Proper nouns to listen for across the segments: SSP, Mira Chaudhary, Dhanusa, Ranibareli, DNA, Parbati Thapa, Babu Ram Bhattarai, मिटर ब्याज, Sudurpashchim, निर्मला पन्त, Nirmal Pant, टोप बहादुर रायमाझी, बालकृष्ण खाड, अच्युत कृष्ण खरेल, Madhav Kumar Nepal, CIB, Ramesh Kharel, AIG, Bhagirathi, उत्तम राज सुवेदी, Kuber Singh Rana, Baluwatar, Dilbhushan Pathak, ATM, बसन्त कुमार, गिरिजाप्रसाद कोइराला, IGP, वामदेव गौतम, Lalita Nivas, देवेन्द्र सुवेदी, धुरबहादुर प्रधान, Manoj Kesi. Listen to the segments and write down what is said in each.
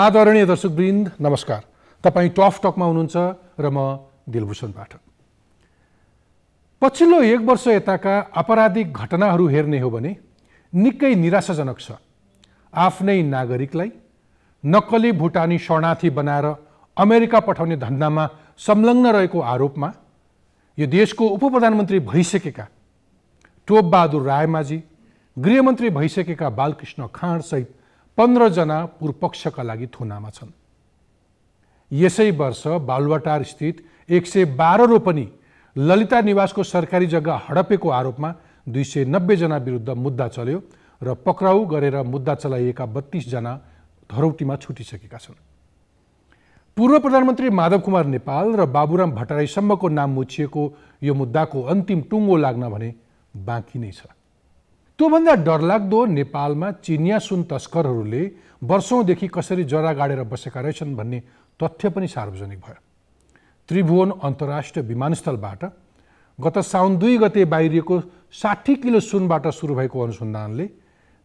आदरणीय दर्शकवृन्द नमस्कार। तपाई टफ टकमा हुनुहुन्छ र म दिलभूषण पाठक। पछिल्लो एक वर्ष यताका आपराधिक घटनाहरू हेर्ने हो भने निकै निराशाजनक छ। आफ्नै नागरिकलाई नक्कली भुटानी शरणार्थी बनाएर अमेरिका पठाउने धन्दामा संलग्न रहेको आरोपमा यो देशको उपप्रधानमन्त्री भइसकेका टोप बहादुर रायमाझी, गृहमन्त्री भइसकेका बालकृष्ण खाड सहित 15 जना पूर्वपक्षका लागि थुनामा छन्। यसै वर्ष बालुवाटार स्थित 112 रोपनी ललिता निवासको सरकारी जग्गा हडपेको आरोपमा 290 जना विरुद्ध मुद्दा चल्यो र पक्राउ गरेर मुद्दा चलाइएका 32 जना धरौटीमा छुटिसकेका छन्। पूर्व प्रधानमन्त्री माधव कुमार नेपाल र बाबुराम भट्टराई सम्मको नाम मुछिएको यो मुद्दाको अन्तिम टुङ्गो लाग्न भने बाँकी नै छ। त्योभन्दा डरलाग्दो नेपालमा चिनिया सुन तस्करहरूले वर्षौंदेखि कसरी जरा गाडेर बसेका रहेछन् भन्ने तथ्य पनि सार्वजनिक भयो। त्रिभुवन अन्तर्राष्ट्रिय विमानस्थलबाट गत साउन 2 गते बाहिरिएको 60 किलो सुनबाट सुरु भएको अनुसन्धानले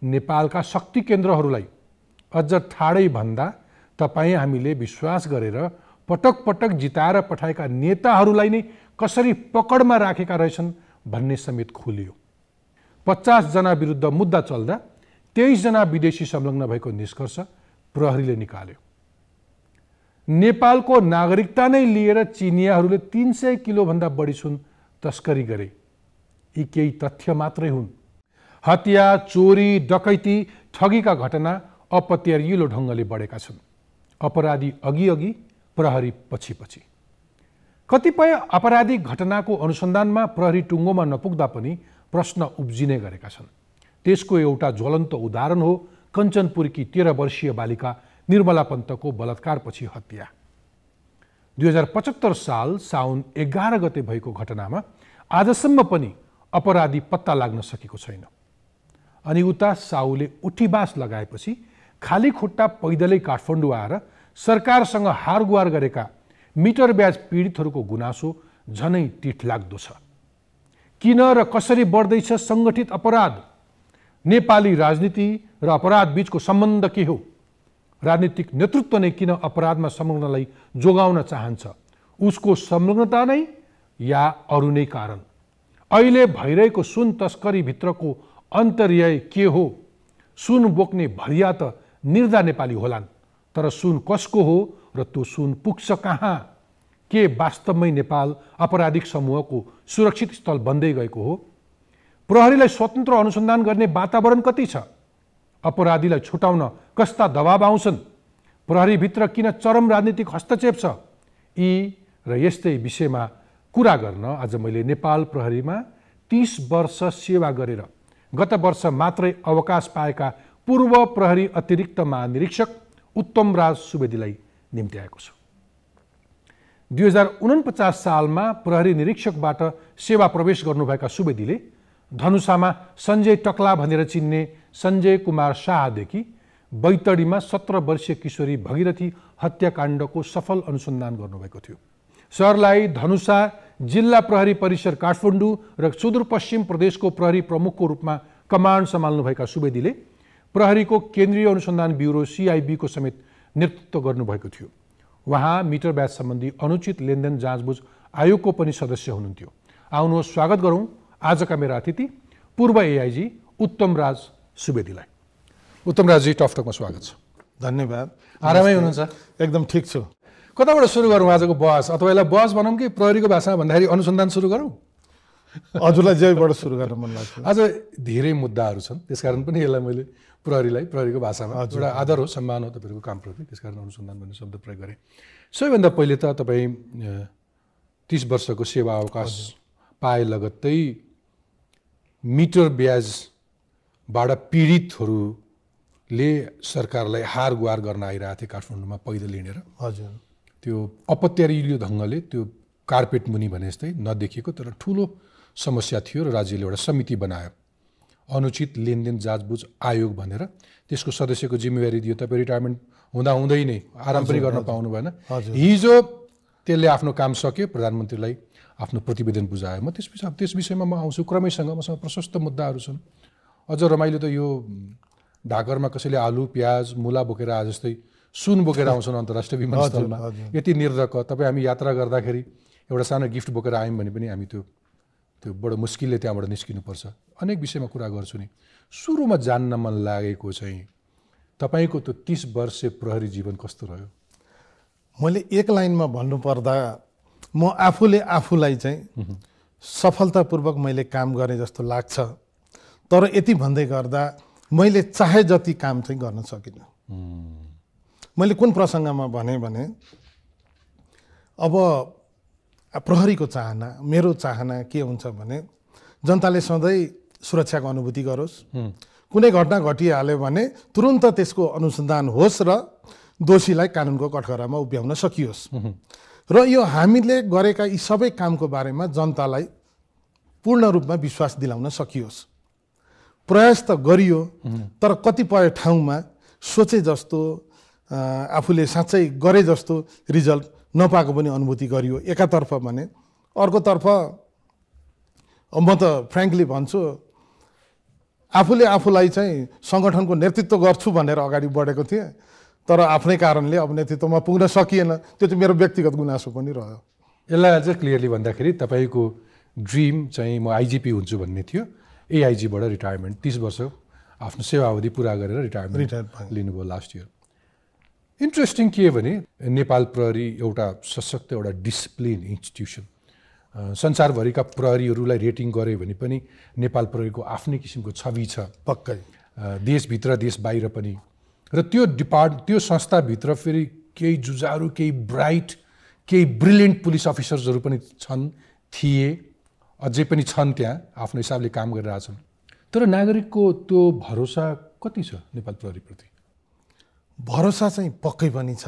नेपालका शक्ति केन्द्रहरूलाई अझ ठाडै भन्दा तपाईँ हामीले विश्वास गरेर पटक पटक जिताएर पठाएका नेताहरूलाई नै कसरी पकडमा राखेका रहेछन् भन्ने समेत खुलियो। 50 जना विरुद्ध मुद्दा चल्दा 23 जना विदेशी संलग्न भएको निष्कर्ष प्रहरीले निकाल्यो। नेपालको नागरिकता नै लिएर चिनियाहरूले 300 किलो भन्दा बढी सुन तस्करी गरे। यी केही तथ्य मात्रै हुन्। हत्या, चोरी, डकैती, ठगीका घटना अपत्यारिलो ढङ्गले बढेका छन्। अपराधी अघि, प्रहरी पछि। कतिपय आपराधिक घटनाको अनुसन्धानमा प्रहरी टुङ्गोमा नपुग्दा पनि प्रश्न उब्जिने गरेका छन्। त्यसको एउटा ज्वलन्त उदाहरण हो कञ्चनपुरकी 13 वर्षीय बालिका निर्मला पन्तको बलात्कारपछि हत्या। 2075 साल साउन 11 गते भएको घटनामा आजसम्म पनि अपराधी पत्ता लाग्न सकेको छैन। अनि उता साउले उठीबास लगाएपछि खाली खुट्टा पैदलै काठमाडौँ आएर सरकारसँग हारगुहार गरेका मिटर ब्याज पीडितहरूको गुनासो झनै तिठलाग्दो छ। किन र कसरी बढ्दैछ सङ्गठित अपराध? नेपाली राजनीति र अपराध बीचको सम्बन्ध के हो? राजनीतिक नेतृत्व नै किन अपराधमा संलग्नलाई जोगाउन चाहन्छ? उसको संलग्नता नै या अरू नै कारण? अहिले भइरहेको सुन तस्करी भित्रको अन्तर्य के हो? सुन बोक्ने भरिया त निर्धा नेपाली होलान्, तर सुन कसको हो र त्यो सुन पुग्छ कहाँ? के वास्तवमै नेपाल आपराधिक समूहको सुरक्षित स्थल बन्दै गएको हो? प्रहरीलाई स्वतन्त्र अनुसन्धान गर्ने वातावरण कति छ? अपराधीलाई छुटाउन कस्ता दबाब आउँछन्? प्रहरीभित्र किन चरम राजनीतिक हस्तक्षेप छ? यी र यस्तै विषयमा कुरा गर्न आज मैले नेपाल प्रहरीमा 30 वर्ष सेवा गरेर गत वर्ष मात्रै अवकाश पाएका पूर्व प्रहरी अतिरिक्त महानिरीक्षक उत्तम राज सुवेदीलाई निम्त्याएको छु। 2049 सालमा प्रहरी निरीक्षकबाट सेवा प्रवेश गर्नुभएका सुवेदीले धनुषामा सञ्जय टक्ला भनेर चिन्ने सञ्जय कुमार शाहदेखि बैतडीमा 17 वर्षीय किशोरी भगीरथी हत्याकाण्डको सफल अनुसन्धान गर्नुभएको थियो। सरलाई धनुषा जिल्ला प्रहरी परिसर काठमाडौँ र सुदूरपश्चिम प्रदेशको प्रहरी प्रमुखको रूपमा कमान्ड सम्हाल्नुभएका सुवेदीले प्रहरीको केन्द्रीय अनुसन्धान ब्युरो CIB को समेत नेतृत्व गर्नुभएको थियो। उहाँ मिटर ब्याज सम्बन्धी अनुचित लेनदेन जाँचबुझ आयोगको पनि सदस्य हुनुहुन्थ्यो। आउनुहोस्, स्वागत गरौँ आजका मेरा अतिथि पूर्व AIG उत्तम राज सुवेदीलाई। उत्तम राज जी, टफटकमा स्वागत छ। धन्यवाद। आरामै हुनुहुन्छ? एकदम ठिक छु। कताबाट सुरु गरौँ आजको बहस? अथवा यसलाई बहस भनौँ कि प्रहरीको भाषामा भन्दाखेरि अनुसन्धान सुरु गरौँ? हजुरलाई जयबाट सुरु गर्न मन लाग्छ। आज धेरै मुद्दाहरू छन्, त्यसकारण पनि यसलाई मैले प्रहरीको भाषामा एउटा आदर हो, सम्मान हो तपाईँहरूको कामप्रति, त्यसकारण अनुसन्धान भन्ने शब्द प्रयोग गरेँ। सबैभन्दा पहिले त तपाईँ 30 वर्षको सेवा अवकाश पाए लगत्तै मिटर ब्याजबाट पीडितहरूले सरकारलाई हारगुहार गर्न आइरहेको थिए काठमाडौँमा पैदल हिँडेर। हजुर, त्यो अपत्यारिलो ढङ्गले त्यो कार्पेट मुनि भने जस्तै नदेखिएको तर ठुलो समस्या थियो र राज्यले एउटा समिति बनायो, अनुचित लेनदेन जाँचबुझ आयोग भनेर। त्यसको सदस्यको जिम्मेवारी दियो। तपाईँ रिटायरमेन्ट हुँदाहुँदै नै आराम पनि गर्न पाउनु भएन। हिजो त्यसले आफ्नो काम सक्यो, प्रधानमन्त्रीलाई आफ्नो प्रतिवेदन बुझायो। म त्यसपछि अब त्यस विषयमा म आउँछु क्रमैसँग। मसँग प्रशस्त मुद्दाहरू छन्। अझ रमाइलो त यो ढाकरमा कसैले आलु, प्याज, मुला बोकेर आए जस्तै सुन बोकेर आउँछन् अन्तर्राष्ट्रिय विमानस्थलमा, यति निर्धक्क। तपाईँ हामी यात्रा गर्दाखेरि एउटा सानो गिफ्ट बोकेर आयौँ भने पनि हामी त्यो बडो मुस्किलले त्यहाँबाट निस्किनुपर्छ। अनेक विषयमा कुरा गर्छु नि। सुरुमा जान्न मन लागेको चाहिँ तपाईको त्यो 30 वर्ष प्रहरी जीवन कस्तो रह्यो? मैले एक लाइनमा भन्नुपर्दा म आफूले आफूलाई चाहिँ सफलतापूर्वक मैले काम गरे जस्तो लाग्छ, तर यति भन्दै गर्दा मैले चाहे जति काम चाहिँ गर्न सकिनँ। मैले कुन प्रसङ्गमा भने अब प्रहरीको चाहना, मेरो चाहना के हुन्छ भने जनताले सधैँ सुरक्षाको अनुभूति गरोस्, कुनै घटना घटिहाल्यो भने तुरुन्त त्यसको अनुसन्धान होस् र दोषीलाई कानुनको कठघरामा उभ्याउन सकियोस्। र यो हामीले गरेका यी सबै कामको बारेमा जनतालाई पूर्ण रूपमा विश्वास दिलाउन सकियोस्। प्रयास त गरियो, तर कतिपय ठाउँमा सोचे जस्तो, आफूले साँच्चै गरे जस्तो रिजल्ट नपाएको पनि अनुभूति गरियो एकातर्फ भने। अर्कोतर्फ म त फ्रेङ्कली भन्छु, आफूले आफूलाई चाहिँ सङ्गठनको नेतृत्व गर्छु भनेर अगाडि बढेको थिएँ, तर आफ्नै कारणले अब नेतृत्वमा पुग्न सकिएन। त्यो चाहिँ मेरो व्यक्तिगत गुनासो पनि रह्यो। यसलाई अझ क्लियरली भन्दाखेरि तपाईँको ड्रिम चाहिँ म आइजिपी हुन्छु भन्ने थियो, एआइजीबाट रिटायरमेन्ट 30 वर्ष आफ्नो सेवा अवधि पुरा गरेर रिटायरमेन्ट लिनुभयो लास्ट इयर। इन्ट्रेस्टिङ के भने नेपाल प्रहरी एउटा सशक्त, एउटा डिसिप्लिन इन्स्टिट्युसन। संसारभरिका प्रहरीहरूलाई रेटिङ गऱ्यो भने पनि नेपाल प्रहरीको आफ्नै किसिमको छवि छ, पक्कै देशभित्र देश बाहिर पनि। र त्यो संस्थाभित्र फेरि केही जुझारु, केही ब्राइट, केही ब्रिलियन्ट पुलिस अफिसर्सहरू पनि छन्, थिए, अझै पनि छन्, त्यहाँ आफ्नो हिसाबले काम गरिरहेछन्। तर नागरिकको त्यो भरोसा कति छ नेपाल प्रहरीप्रति? भरोसा चाहिँ पक्कै पनि छ।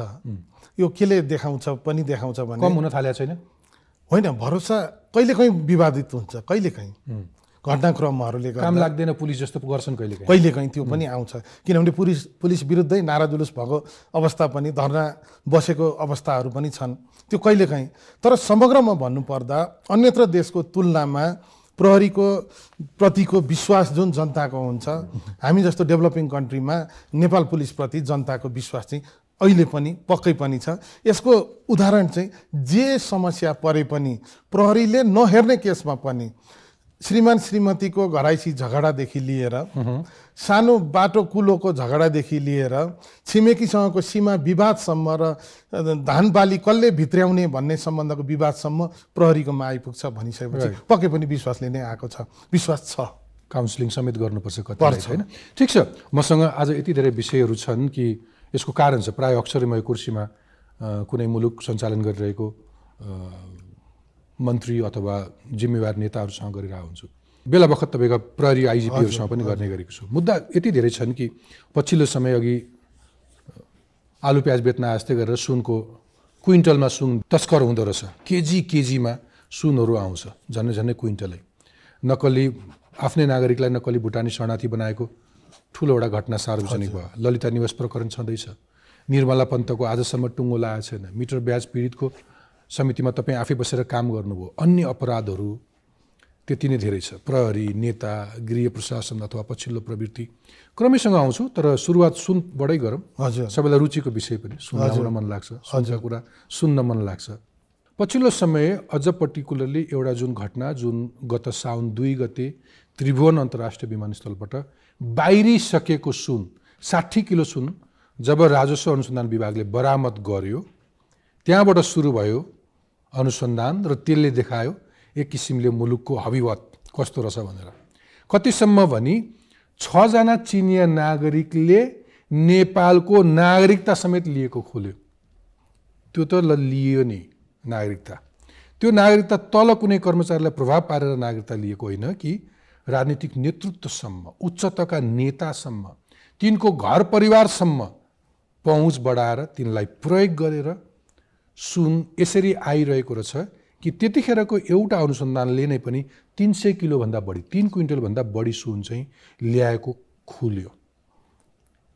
यो केले देखाउँछ भने कम हुन थालेको छैन। होइन, भरोसा कहिलेकाहीँ विवादित हुन्छ, कहिलेकाहीँ घटनाक्रमहरूले काम लाग्दैन, पुलिस जस्तो गर्छन् कहिलेकाहीँ त्यो पनि आउँछ। किनभने पुलिस विरुद्धै नारा जुलुस भएको अवस्था पनि, धरना बसेको अवस्थाहरू पनि छन्, त्यो कहिलेकाहीँ। तर समग्रमा भन्नुपर्दा अन्यत्र देशको तुलनामा प्रहरीको प्रतिको विश्वास जुन जनताको हुन्छ, हामी जस्तो डेभलपिङ कन्ट्रीमा नेपाल पुलिसप्रति जनताको विश्वास चाहिँ अहिले पनि पक्कै पनि छ। यसको उदाहरण चाहिँ जे समस्या परे पनि प्रहरीले नहेर्ने केसमा पनि श्रीमान श्रीमतीको घराइसी झगडादेखि लिएर, सानो बाटो कुलोको झगडादेखि लिएर, छिमेकीसँगको सीमा विवादसम्म र धान बाली कसले भित्र्याउने भन्ने सम्बन्धको विवादसम्म प्रहरीकोमा आइपुग्छ भनिसकेपछि पक्कै पनि विश्वासले नै आएको छ, विश्वास छ। काउन्सिलिङ समेत गर्नुपर्छ कति, होइन? ठिक छ, मसँग आज यति धेरै विषयहरू छन् कि यसको कारण छ प्रायः अक्षरमय कुर्सीमा कुनै मुलुक सञ्चालन गरिरहेको मन्त्री अथवा जिम्मेवार नेताहरूसँग गरिरहेको हुन्छु, बेला बखत तपाईँका प्रहरी आइजिपीहरूसँग पनि गर्ने गरेको छु। मुद्दा यति धेरै छन् कि पछिल्लो समय अघि आलु प्याज बेच्न आस्तै गरेर सुनको क्विन्टलमा सुन तस्कर हुँदो रहेछ, केजीमा सुनहरू आउँछ, झन्नै क्विन्टलै। नक्कली आफ्नै नागरिकलाई नक्कली भुटानी शरणार्थी बनाएको ठुलो एउटा घटना सार्वजनिक भयो। ललिता निवास प्रकरण छँदैछ, निर्मला पन्तको आजसम्म टुङ्गो लागेको छैन, मिटर ब्याज पीडितको समितिमा तपाईँ आफै बसेर काम गर्नुभयो। अन्य अपराधहरू त्यति नै धेरै छ। प्रहरी, नेता, गृह प्रशासन अथवा पछिल्लो प्रवृत्ति क्रमैसँग आउँछु, तर सुरुवात सुनबाटै गरौँ। हजुर, सबैलाई रुचिको विषय पनि सुन्न मन लाग्छ, हजुर कुरा सुन्न मन लाग्छ। पछिल्लो समय अझ पर्टिकुलरली एउटा जुन घटना, जुन गत साउन 2 गते त्रिभुवन अन्तर्राष्ट्रिय विमानस्थलबाट बाहिरिसकेको सुन, 60 किलो सुन जब राजस्व अनुसन्धान विभागले बरामद गर्यो, त्यहाँबाट सुरु भयो अनुसन्धान र त्यसले देखायो एक किसिमले मुलुकको हविवत कस्तो रहेछ भनेर। कतिसम्म भनी 6जना चिनिया नागरिकले नेपालको नागरिकता समेत लिएको खोल्यो। त्यो त लियो नि नागरिकता, त्यो नागरिकता तल कुनै कर्मचारीलाई प्रभाव पारेर नागरिकता लिएको होइन कि राजनीतिक नेतृत्वसम्म, उच्चतका नेतासम्म, तिनको घर परिवारसम्म पहुँच बढाएर तिनलाई प्रयोग गरेर सुन यसरी आइरहेको रहेछ कि त्यतिखेरको एउटा अनुसन्धानले नै पनि 300 किलोभन्दा बढी, 3 क्विन्टलभन्दा बढी सुन चाहिँ ल्याएको खुल्यो।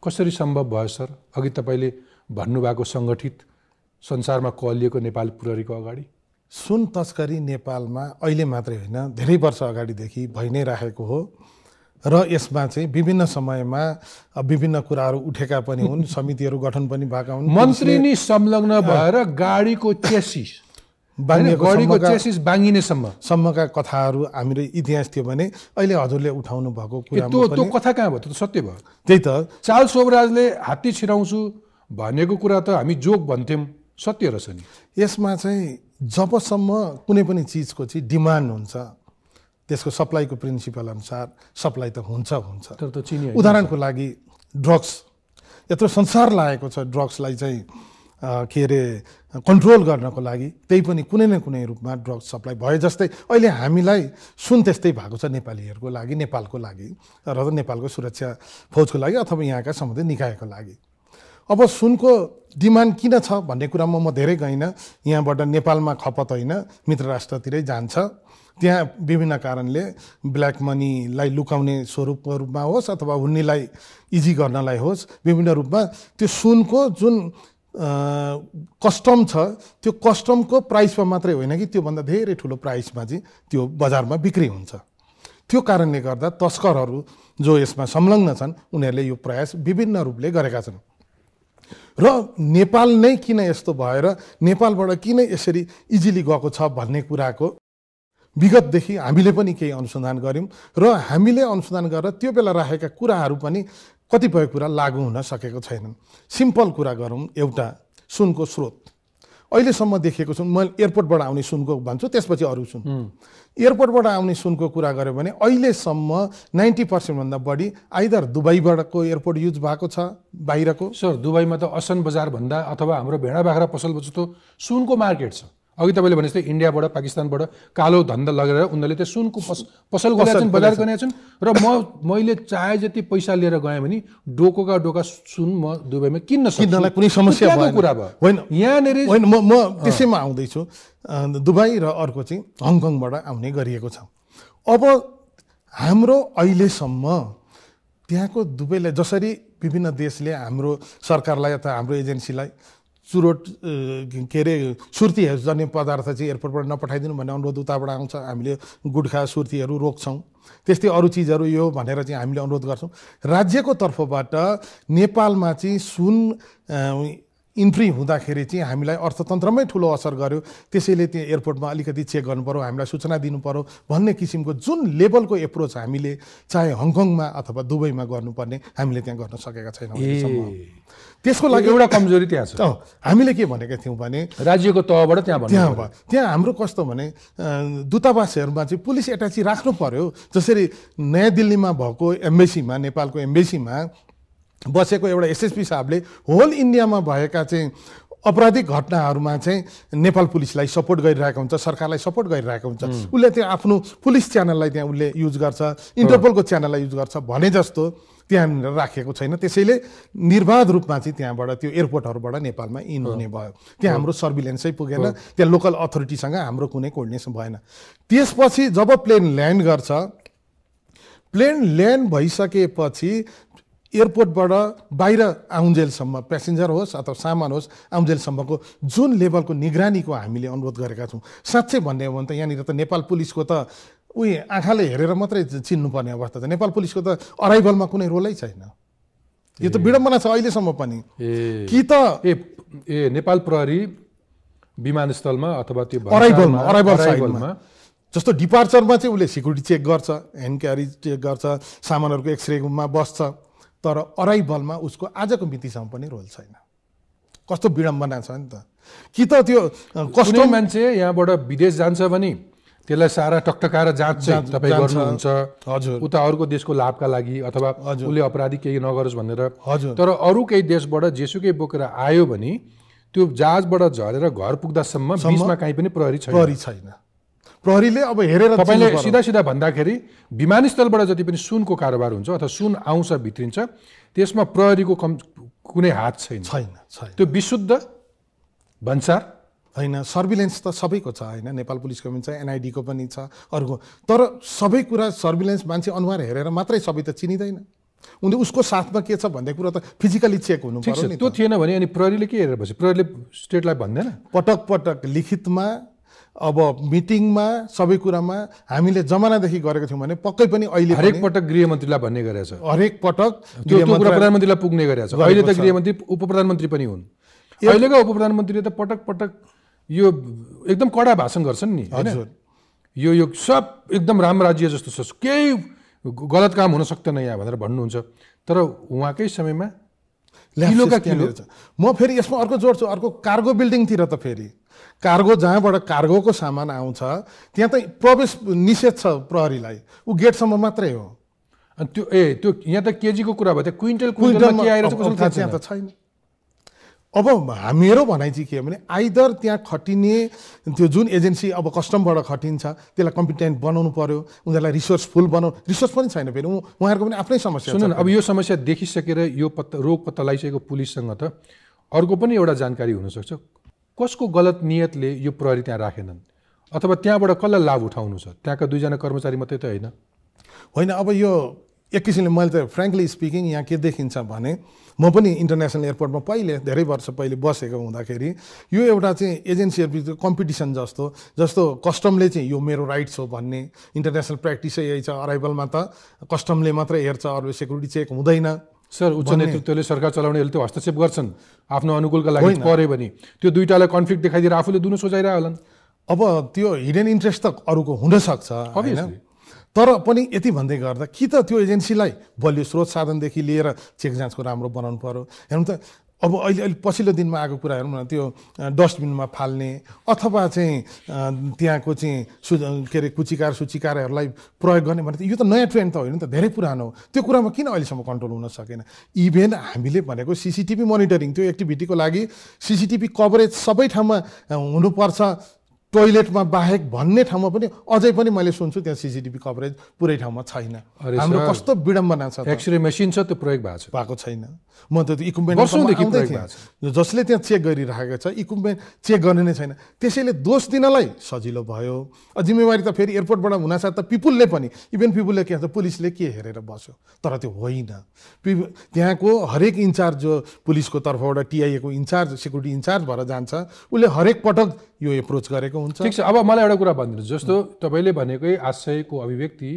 कसरी सम्भव भयो सर? अघि तपाईँले भन्नुभएको सङ्गठित संसारमा कलिएको नेपाल प्रहरीको अगाडि सुन तस्करी नेपालमा अहिले मात्रै होइन, धेरै वर्ष अगाडिदेखि भइ नै राखेको हो। र यसमा चाहिँ विभिन्न समयमा विभिन्न कुराहरू उठेका पनि हुन्, समितिहरू गठन पनि भएका हुन्। मन्त्री नि संलग्न भएर गाडीको चेसिस बाङ्गिनेसम्म सम्मका कथाहरू हाम्रो इतिहास थियो भने अहिले हजुरले उठाउनु भएको कुरा त्यो कथा कहाँ भयो? त्यो सत्य भयो। त्यही त चार्ल्स सोबराजले हात्ती छिराउँछु भनेको कुरा त हामी जोक भन्थ्यौँ, सत्य रहेछ नि। यसमा चाहिँ जबसम्म कुनै पनि चिजको चाहिँ डिमान्ड हुन्छ त्यसको सप्लाईको प्रिन्सिपल अनुसार सप्लाई त हुन्छ हुन्छ। उदाहरणको लागि ड्रग्स, यत्रो संसार लागेको छ ड्रग्सलाई चाहिँ के अरे कन्ट्रोल गर्नको लागि, त्यही पनि कुनै न कुनै रूपमा ड्रग्स सप्लाई भयो। जस्तै अहिले हामीलाई सुन त्यस्तै भएको छ नेपालीहरूको लागि, नेपालको लागि र नेपालको सुरक्षा फौजको लागि अथवा यहाँका सम्बन्धित निकायको लागि। अब सुनको डिमान्ड किन छ भन्ने कुरामा म धेरै गइनँ। यहाँबाट नेपालमा खपत होइन, मित्र राष्ट्रतिरै जान्छ। त्यहाँ विभिन्न कारणले ब्ल्याक मनीलाई लुकाउने स्वरूपको रूपमा होस् अथवा हुन्नेलाई इजी गर्नलाई होस्, विभिन्न रूपमा त्यो सुनको जुन कस्टम छ त्यो कस्टमको प्राइसमा मात्रै होइन कि त्योभन्दा धेरै ठुलो प्राइसमा चाहिँ त्यो बजारमा बिक्री हुन्छ। त्यो कारणले गर्दा तस्करहरू जो यसमा संलग्न छन् उनीहरूले यो प्रयास विभिन्न रूपले गरेका छन्। र नेपाल नै किन यस्तो भएर नेपालबाट किन यसरी इजिली गएको छ भन्ने कुराको विगतदेखि हामीले पनि केही अनुसन्धान गऱ्यौँ र हामीले अनुसन्धान गरेर त्यो बेला राखेका कुराहरू पनि कतिपय कुरा लागू हुन सकेको छैनन्। सिम्पल कुरा गरौँ, एउटा सुनको स्रोत अहिलेसम्म देखेको सुन, मैले एयरपोर्टबाट आउने सुनको भन्छु त्यसपछि अरू सुन। एयरपोर्टबाट आउने सुनको कुरा गऱ्यो भने अहिलेसम्म 90%भन्दा बढी आइदर दुबईबाटको एयरपोर्ट युज भएको छ बाहिरको। सर दुबईमा त असन बजारभन्दा अथवा हाम्रो भेडा बाख्रा पसल जस्तो सुनको मार्केट छ। अघि तपाईँले भने जस्तै इन्डियाबाट पाकिस्तानबाट कालो धन्दा लगेर उनीहरूले त्यो सुनको पसल गरेछन्, बजार गरेछन्। र मैले चाहे जति पैसा लिएर गएँ भने डोकोका डोका सुन म दुबईमा किन्न सक्दिनँ, कुनै समस्या भएन। यहाँनिर म त्यसैमा आउँदैछु, दुबई र अर्को चाहिँ हङकङबाट आउने गरिएको छ। अब हाम्रो अहिलेसम्म त्यहाँको दुबईलाई जसरी विभिन्न देशले हाम्रो सरकारलाई अथवा हाम्रो एजेन्सीलाई चुरोट के अरे सुर्ती हेर्ने पदार्थ चाहिँ एयरपोर्टबाट नपठाइदिनु भन्ने अनुरोध उताबाट आउँछ, हामीले गुटखा सुर्तीहरू रोक्छौँ, त्यस्तै अरू चिजहरू यो भनेर चाहिँ हामीले अनुरोध गर्छौँ। राज्यको तर्फबाट नेपालमा चाहिँ सुन इन्ट्री हुँदाखेरि चाहिँ हामीलाई अर्थतन्त्रमै ठुलो असर गर्यो, त्यसैले त्यो एयरपोर्टमा अलिकति चेक गर्नुपऱ्यो, हामीलाई सूचना दिनुपऱ्यो भन्ने किसिमको जुन लेभलको एप्रोच हामीले चाहे हङकङमा अथवा दुबईमा गर्नुपर्ने हामीले त्यहाँ गर्न सकेका छैनौँ। त्यसको लागि एउटा कमजोरी त्यहाँ छ। हामीले के भनेका थियौँ भने राज्यको तहबाट त्यहाँ हाम्रो कस्तो भने दूतावासहरूमा चाहिँ पुलिस एट्याची राख्नु पर्यो। जसरी नयाँ दिल्लीमा भएको एम्बेसीमा, नेपालको एम्बेसीमा बसेको एउटा एसएसपी साहबले होल इन्डियामा भएका चाहिँ अपराधिक घटनाहरूमा चाहिँ नेपाल पुलिसलाई सपोर्ट गरिरहेको हुन्छ, सरकारलाई सपोर्ट गरिरहेको हुन्छ। उसले त्यो आफ्नो पुलिस च्यानललाई त्यहाँ उसले युज गर्छ, इन्टरपोलको च्यानललाई युज गर्छ भने जस्तो त्यहाँनिर राखेको छैन। त्यसैले निर्बाध रूपमा चाहिँ त्यहाँबाट त्यो एयरपोर्टहरूबाट नेपालमा इन हुने भयो। त्यहाँ हाम्रो सर्भिलेन्सै पुगेन, त्यहाँ लोकल अथोरिटीसँग हाम्रो कुनै कोर्डिनेसन भएन। त्यसपछि जब प्लेन ल्यान्ड गर्छ, प्लेन ल्यान्ड भइसकेपछि एयरपोर्टबाट बाहिर आउन्जेलसम्म प्यासेन्जर होस् अथवा सामान होस् आउन्जेलसम्मको जुन लेभलको निगरानीको हामीले अनुरोध गरेका छौँ। साँच्चै भन्ने हो भने त यहाँनिर त नेपाल पुलिसको त उयो आँखाले हेरेर मात्रै चिन्नुपर्ने अवस्था छ, नेपाल पुलिसको त अराइभलमा कुनै रोलै छैन। यो त विडम्बना छ अहिलेसम्म पनि। कि त नेपाल प्रहरी विमानस्थलमा अथवा त्यो अराइभलमा जस्तो डिपार्चरमा चाहिँ उसले सिक्युरिटी चेक गर्छ, ह्यान्ड क्यारी चेक गर्छ, सामानहरूको एक्सरेमा बस्छ, तर अराइभलमा उसको आजको मितिसम्म पनि रोल छैन। कस्तो विडम्बना छ नि त। कि त त्यो कस्तो मान्छे यहाँबाट विदेश जान्छ भने त्यसलाई सारा टकटकाएर जाँच तपाईँ गर्नुहुन्छ, हजुर, उता अर्को देशको लाभका लागि अथवा उसले अपराधी केही नगरोस् भनेर। हजुर, तर अरू केही देशबाट जेसुकै बोकेर आयो भने त्यो जहाजबाट झरेर घर पुग्दासम्म बिचमा काहीँ पनि प्रहरी छैन। प्रहरीले अब हेरेर तपाईँले सिधा भन्दाखेरि विमानस्थलबाट जति पनि सुनको कारोबार हुन्छ अथवा सुन आउँछ भित्रिन्छ त्यसमा प्रहरीको कुनै हात छैन। त्यो विशुद्ध भन्सार होइन। सर्भिलेन्स त सबैको छ होइन, नेपाल पुलिसको पनि छ, एनआइडीको पनि छ, अरूको, तर सबै कुरा सर्भिलेन्स मान्छे अनुहार हेरेर मात्रै सबै त चिनिँदैन। उनले उसको साथमा के छ भन्ने कुरा त फिजिकली चेक हुनु पर्यो नि। त्यो थिएन भने अनि प्रहरीले के हेरेर बस्यो? प्रहरीले स्टेटलाई भन्दैन। पटक लिखितमा अब मिटिङमा सबै कुरामा हामीले जमानादेखि गरेको थियौं भने पक्कै पनि अहिले हरेक पटक गृहमन्त्रीलाई भन्ने गरेछ, हरेक पटक त्यो कुरा प्रधानमन्त्रीलाई पुग्ने गरेछ। अहिले त गृहमन्त्री उपप्रधानमन्त्री पनि हुन्। अहिलेका उपप्रधानमन्त्रीले त पटक पटक यो एकदम कडा भाषण गर्छन् नि, हैन? यो सब एकदम राम राज्य जस्तो छ, केही गलत काम हुन सक्दैन यहाँ भनेर भन्नुहुन्छ, तर उहाँकै समयमा किलोका किलो। म फेरि यसमा अर्को जोड्छु, अर्को कार्गो बिल्डिङतिर त फेरि कार्गो जहाँबाट कार्गोको सामान आउँछ त्यहाँ त प्रवेश निषेध छ प्रहरीलाई, ऊ गेटसम्म मात्रै हो। अनि त्यो त्यो यहाँ त केजीको कुरा भयो, त्यो क्विन्टल क्विन्टलमा के आइरहेको छ त्यहाँ त छैन। अब मेरो भनाइ चाहिँ के भने आइदर त्यहाँ खटिने त्यो जुन एजेन्सी अब कस्टमबाट खटिन्छ त्यसलाई कम्पिटेन्ट बनाउनु पर्यो, उनीहरूलाई रिसोर्सफुल बनाउनु, रिसोर्स पनि छैन। फेरि उहाँहरूको पनि आफ्नै समस्या छ। अब यो समस्या देखिसकेर यो रोग पत्ता लगाइसकेको पुलिससँग त अर्को पनि एउटा जानकारी हुनसक्छ, कसको गलत नियतले यो प्रहरी त्यहाँ राखेनन् अथवा त्यहाँबाट कसलाई लाभ उठाउनु छ? त्यहाँका दुईजना कर्मचारी मात्रै त होइन होइन। अब यो एक किसिमले मैले त फ्रेङ्कली स्पिकिङ यहाँ के देखिन्छ भने म पनि इन्टरनेसनल एयरपोर्टमा पहिले धेरै वर्ष पहिले बसेको हुँदाखेरि यो एउटा चाहिँ एजेन्सीहरूबिचको कम्पिटिसन जस्तो जस्तो कस्टमले चाहिँ यो मेरो राइट्स हो भन्ने इन्टरनेसनल प्र्याक्टिसै यही छ। अराइभलमा त कस्टमले मात्रै हेर्छ, अरू सेक्युरिटी चेक हुँदैन। सर, उच्च नेतृत्वले सरकार चलाउनेहरूले त्यो हस्तक्षेप गर्छन् आफ्नो अनुकूलका लागि, पऱ्यो भने त्यो दुईटालाई कन्फ्लिक्ट देखाइदिएर आफूले दुनु सोचाइरह होलान्। अब त्यो हिडन इन्ट्रेस्ट त अरूको हुनसक्छ होइन, तर पनि यति भन्दै गर्दा कि त त्यो एजेन्सीलाई बलियो स्रोत साधनदेखि लिएर चेक जाँचको राम्रो बनाउनु पर्यो। हेर्नु त अब अहिले अहिले पछिल्लो दिनमा आएको कुरा हेरौँ न, त्यो डस्टबिनमा फाल्ने अथवा चाहिँ त्यहाँको चाहिँ के अरे कुचिकार सुचिकारहरूलाई प्रयोग गर्ने भने यो त नयाँ ट्रेन्ड त होइन नि त, धेरै पुरानो हो। त्यो कुरामा किन अहिलेसम्म कन्ट्रोल हुन सकेन? इभेन हामीले भनेको सिसिटिभी मोनिटरिङ, त्यो एक्टिभिटीको लागि सिसिटिभी कभरेज सबै ठाउँमा हुनुपर्छ, टोयलेटमा बाहेक भन्ने ठाउँमा पनि अझै पनि मैले सुन्छु त्यहाँ सिसिटिभी कभरेज पुरै ठाउँमा छैन। हाम्रो कस्तो विडम्बना छ, एक्सरे मेसिन छ त्यो प्रयोग भएको छैन। म त त्यो इक्विपमेन्ट आउँदै थिएँ, जसले त्यहाँ चेक गरिराखेको छ इक्विपमेन्ट चेक गर्ने नै छैन। त्यसैले दोष दिनलाई सजिलो भयो। जिम्मेवारी त फेरि एयरपोर्टबाट हुनासाथ त पिपुलले पनि, इभन पिपुलले के भन्छ, पुलिसले के हेरेर बस्यो, तर त्यो होइन। त्यहाँको हरेक इन्चार्ज जो पुलिसको तर्फबाट टिआइएको इन्चार्ज सेक्युरिटी इन्चार्ज भएर जान्छ, उसले हरेक पटक यो एप्रोच गरेको हुन्छ। ठिक छ, अब मलाई एउटा कुरा भनिदिनुहोस्, जस्तो तपाईँले भनेकै आशयको अभिव्यक्ति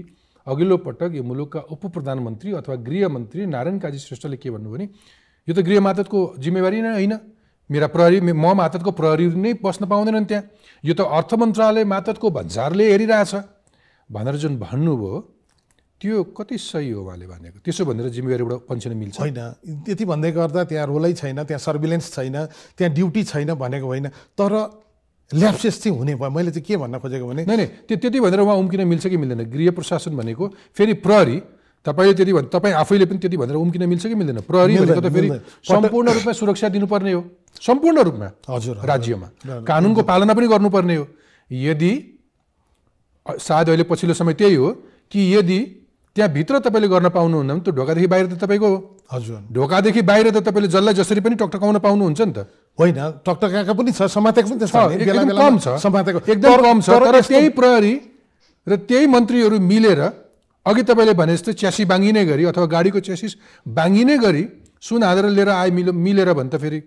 अघिल्लो पटक यो मुलुकका उप प्रधानमन्त्री अथवा गृहमन्त्री नारायण काजी श्रेष्ठले के भन्नुभयो भने यो त गृह मातहतको जिम्मेवारी नै होइन, मेरा प्रहरी म मातहतको प्रहरी नै बस्न पाउँदैनन् त्यहाँ, यो त अर्थ मन्त्रालय मातहतको भन्सारले हेरिरहेछ भनेर जुन भन्नुभयो त्यो कति सही हो उहाँले भनेको? त्यसो भनेर जिम्मेवारीबाट पन्छिन मिल्छ होइन। त्यति भन्दै गर्दा त्यहाँ रोलै छैन, त्यहाँ सर्भिलेन्स छैन, त्यहाँ ड्युटी छैन भनेको होइन, तर ल्याप्सेस चाहिँ हुने भयो। मैले चाहिँ के भन्न खोजेको भने नै त्यति भनेर उहाँ उम्किन मिल्छ कि मिल्दैन? गृह प्रशासन भनेको फेरि प्रहरी, तपाईँले त्यति भन्दा तपाईँ आफैले पनि त्यति भनेर उम्किन मिल्छ कि मिल्दैन? प्रहरी भनेको त फेरि सम्पूर्ण रूपमा सुरक्षा दिनुपर्ने हो, सम्पूर्ण रूपमा हजुर राज्यमा कानुनको पालना पनि गर्नुपर्ने हो। यदि सायद अहिले पछिल्लो समय त्यही हो कि यदि त्यहाँभित्र तपाईँले गर्न पाउनुहुन्न भने त्यो ढोकादेखि बाहिर त तपाईँको हो हजुर, ढोकादेखि बाहिर त तपाईँले जसलाई जसरी पनि टकटकाउन पाउनुहुन्छ नि त होइन। टकटकाएको पनि छ, समातेको पनि एकदम कम छ, तर त्यही प्रहरी र त्यही मन्त्रीहरू मिलेर अघि तपाईँले भने जस्तो च्यासी बाँगिने गरी अथवा गाडीको च्यासिस बाँगिने गरी सुन हालेर लिएर आए मिलेर भने त फेरि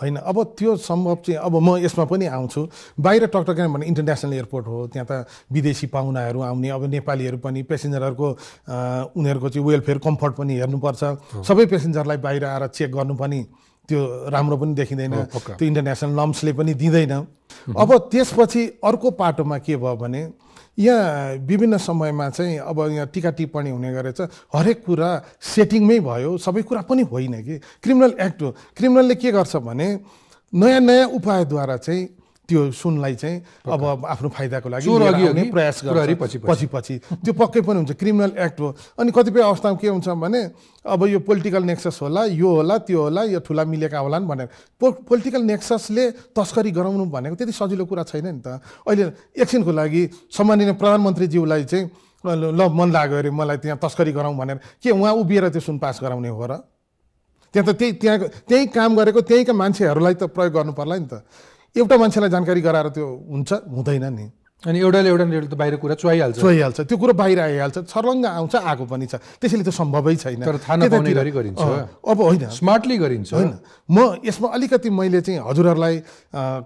होइन। अब त्यो सम्भव चाहिँ अब म यसमा पनि आउँछु, बाहिर टकटकाने भने इन्टरनेसनल एयरपोर्ट हो, त्यहाँ त विदेशी पाहुनाहरू आउने, अब नेपालीहरू पनि पेसेन्जरहरूको उनीहरूको चाहिँ वेलफेयर कम्फर्ट पनि हेर्नुपर्छ, सबै पेसेन्जरलाई बाहिर आएर चेक गर्नु पनि त्यो राम्रो पनि देखिँदैन, त्यो इन्टरनेसनल नर्म्सले पनि दिँदैन। अब त्यसपछि अर्को पाटोमा के भयो भने यहाँ विभिन्न समयमा चाहिँ अब यहाँ टीका टिप्पणी हुने गरेछ, हरेक कुरा सेटिङमै भयो, सबै कुरा पनि होइन कि क्रिमिनल एक्ट हो। क्रिमिनलले के गर्छ भने नयाँ नयाँ उपायद्वारा चाहिँ त्यो सुनलाई चाहिँ अब आफ्नो फाइदाको लागि प्रयास गर्छ, पछि पछि त्यो पक्कै पनि हुन्छ, क्रिमिनल एक्ट हो। अनि कतिपय अवस्थामा के हुन्छ भने अब यो पोलिटिकल नेक्सस होला, यो होला, त्यो होला, यो ठुला मिलेका होलान् भनेर पोलिटिकल नेक्ससले तस्करी गराउनु भनेको त्यति सजिलो कुरा छैन नि त। अहिले एकछिनको लागि सम्माननीय प्रधानमन्त्रीज्यूलाई चाहिँ ल मन लाग्यो अरे मलाई त्यहाँ तस्करी गराउँ भनेर के उहाँ उभिएर त्यो सुन पास गराउने हो र? त्यहाँ त त्यही काम गरेको त्यहीँका मान्छेहरूलाई त प्रयोग गर्नु पर्ला नि त। एउटा मान्छेलाई जानकारी गराएर त्यो हुन्छ, हुँदैन नि। अनि एउटाले एउटाले त बाहिर कुरा चुहाइहाल्छ त्यो कुरा बाहिर आइहाल्छ छर्लङ्ग आउँछ आएको पनि छ त्यसैले त सम्भवै छैन तर थाहा नपाउने गरी गरिन्छ अब होइन स्मार्टली गरिन्छ हैन म यसमा अलिकति मैले चाहिँ हजुरहरुलाई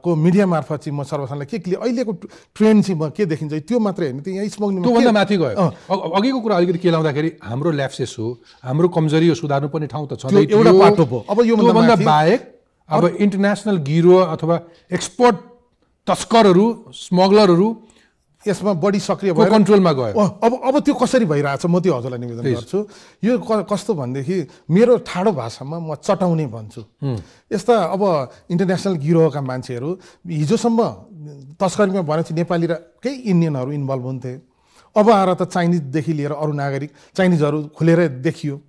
को मिडिया मार्फत चाहिँ म सर्वसाधारणलाई के क्लियर अहिलेको ट्रेन्ड चाहिँ म के देखिन्छ त्यो मात्रै हैन त्यो यहाँ स्मग्लिङमा त्यो भन्दा माथि गयो अघिको कुरा अलिकति के लाउँदाखेरि हाम्रो ल्याप्सेस हो हाम्रो कमजोरी हो सुधार्नुपर्ने ठाउँ त छँदै थियो एउटा पाटो हो अब यो भन्दा बाहेक अब इन्टरनेशनल गिरो अथवा एक्सपोर्ट तस्करहरु स्मगलरहरु यसमा बढी सक्रिय भएर कन्ट्रोलमा गयो अब त्यो कसरी भइरहेछ म त्यो हजुरलाई निवेदन गर्छु यो कस्तो भन्देखि मेरो ठाडो भाषामा म चटाउने भन्छु यस्ता अब इन्टरनेशनल गिरोहका मान्छेहरु हिजोसम्म तस्करीमा भनेपछि नेपाली र केही इन्डियनहरु इन्भल्भ हुन्थे अब आएर त चाइनिजदेखि लिएर अरु नागरिक चाइनिजहरु खुलेर देखियो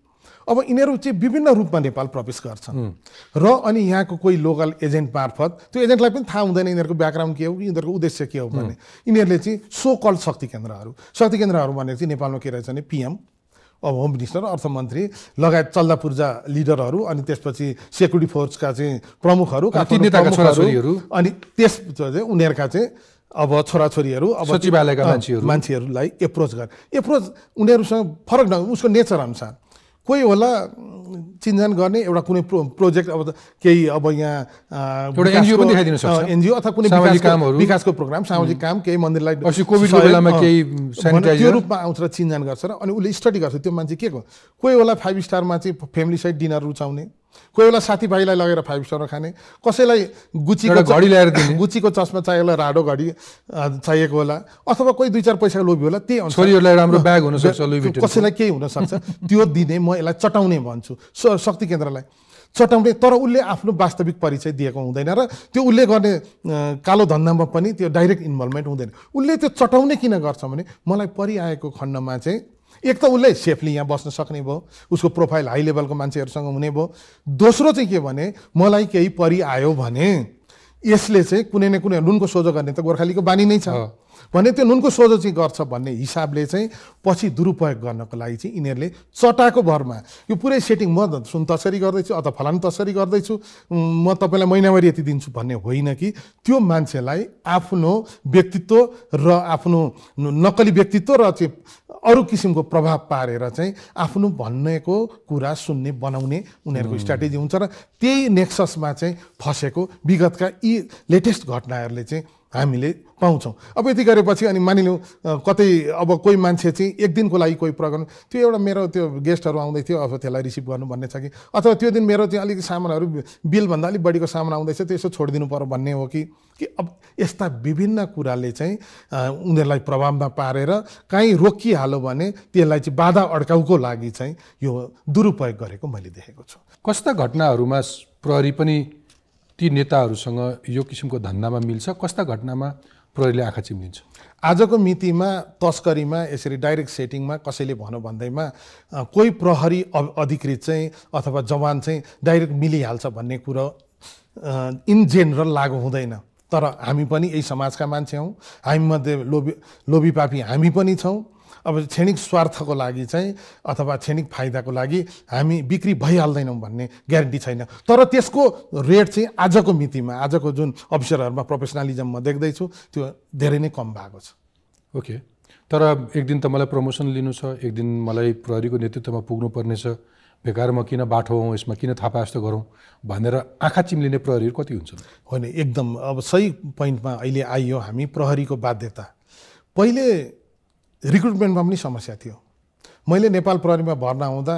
अब इनेहरू चाहिँ विभिन्न रूपमा नेपाल प्रवेश गर्छन् र अनि यहाँको कोही लोकल एजेन्ट मार्फत त्यो एजेन्टलाई पनि थाहा हुँदैन इनेहरूको ब्याकग्राउन्ड के हो इनेहरूको उद्देश्य के हो भन्ने इनेहरूले चाहिँ सो कल्ड शक्ति केन्द्रहरू भनेको चाहिँ नेपालमा के रहेछ भने पीएम अब होम मिनिस्टर अर्थमन्त्री लगायत चल्दा पूर्जा लिडरहरू अनि त्यसपछि सेक्युरिटी फोर्सका चाहिँ प्रमुखहरू अनि त्यसपछि उनीहरूका चाहिँ अब छोराछोरीहरू अब सचिवालयका मान्छेहरूलाई एप्रोच उनीहरूसँग फरक न उसको नेचर अनुसार कोही होला चिन्जान गर्ने एउटा कुनै प्रोजेक्ट अब केही अब यहाँ एउटा एनजीओ पनि देखाइदिन सक्छ एनजीओ अथवा कुनै विकासको प्रोग्राम सामाजिक काम केही मन्दिरलाई पछि कोभिडको बेलामा केही स्यानिटाइजर त्यो रूपमा आउँछ र चिन्जान गर्छ र अनि उले स्टडी गर्छ त्यो मान्छे के को कोही होला 5 स्टारमा चाहिँ फ्यामिली साइड डिनर रुचाउने कोही बेला साथीभाइलाई लगेर 5 स्टारमा खाने कसैलाई गुच्चीको चस्मा चाहिएको होला राडो घडी चाहिएको होला अथवा कोही 2-4 पैसाको लोभी होला त्यही हुन्छ छोरीहरूलाई राम्रो ब्याग हुन सक्छ कसैलाई केही हुन सक्छ त्यो दिने म यसलाई चटाउने भन्छु शक्ति केन्द्रलाई चटाउने तर उसले आफ्नो वास्तविक परिचय दिएको हुँदैन र त्यो उसले गर्ने कालो धन्दामा पनि त्यो डाइरेक्ट इन्भल्भमेन्ट हुँदैन उसले त्यो चटाउने किन गर्छ भने मलाई परिआएको खण्डमा चाहिँ एक त उसले सेफली यहाँ बस्न सक्ने भयो उसको प्रोफाइल हाई लेभलको मान्छेहरूसँग हुने भयो दोस्रो चाहिँ के भने मलाई केही परि आयो भने यसले चाहिँ कुनै न कुनै नुनको सोझो गर्ने त गोर्खालीको बानी नै छ भने त्यो नुनको सोझो चाहिँ गर्छ भन्ने हिसाबले चाहिँ पछि दुरुपयोग गर्नको लागि चाहिँ इनेहरूले चटाको भरमा यो पुरै सेटिङ म सुन तसरी गर्दैछु अथवा फलान तसरी गर्दैछु म तपाईलाई महिनावारी यति दिन्छु भन्ने होइन कि त्यो मान्छेलाई आफ्नो व्यक्तित्व र आफ्नो नक्कली व्यक्तित्व र चाहिँ अरु किसिमको प्रभाव पारेर चाहिँ आफ्नो भन्नेको कुरा सुन्ने बनाउने उनीहरूको स्ट्र्याटेजी हुन्छ र त्यही नेक्ससमा चाहिँ फसेको विगतका यी लेटेस्ट घटनाहरूले चाहिँ हामीले पाउँछौँ अब यति गरेपछि अनि मानिलिउँ कतै अब कोही मान्छे चाहिँ एक दिनको लागि कोही प्रोग्राम त्यो एउटा मेरो त्यो गेस्टहरू आउँदै थियो अब त्यसलाई रिसिभ गर्नु भन्ने छ कि अथवा त्यो दिन मेरो चाहिँ अलिक सामानहरू बिलभन्दा अलिक बढीको सामान आउँदैछ त्यो यसो छोडिदिनु पर्यो भन्ने हो कि अब यस्ता विभिन्न कुराले चाहिँ उनीहरूलाई प्रभावमा पारेर कहीँ रोकिहाल्यो भने त्यसलाई चाहिँ बाधा अड्काउको लागि चाहिँ यो दुरुपयोग गरेको मैले देखेको छु कस्ता घटनाहरूमा प्रहरी पनि ती नेताहरूसँग यो किसिमको धन्दामा मिल्छ कस्ता घटनामा प्रहरीले आँखा चिम्लिन्छ आजको मितिमा तस्करीमा यसरी डाइरेक्ट सेटिङमा कसैले भन्नु भन्दैमा कोही प्रहरी अधिकृत चाहिँ अथवा जवान चाहिँ डाइरेक्ट मिलिहाल्छ भन्ने कुरो इन जेनरल लागू हुँदैन तर हामी पनि यही समाजका मान्छे हौँ हामीमध्ये लोभी पापी हामी पनि छौँ अब क्षणिक स्वार्थको लागि चाहिँ अथवा क्षणिक फाइदाको लागि हामी बिक्री भइहाल्दैनौँ भन्ने ग्यारेन्टी छैन तर त्यसको रेट चाहिँ आजको मितिमा आजको जुन अफिसरहरूमा प्रोफेसनलिजम म देख्दैछु त्यो धेरै नै कम भएको छ ओके तर एक दिन त मलाई प्रमोसन लिनु छ एक दिन मलाई प्रहरीको नेतृत्वमा पुग्नुपर्ने छ बेकार म किन बाठो हौँ यसमा किन थापा जस्तो गरौँ भनेर आँखा चिम्लिने प्रहरीहरू कति हुन्छन् होइन एकदम अब सही पोइन्टमा अहिले आइयो हामी प्रहरीको बाध्यता पहिले रिक्रुटमेन्टमा पनि समस्या थियो मैले नेपाल प्रहरीमा भर्ना हुँदा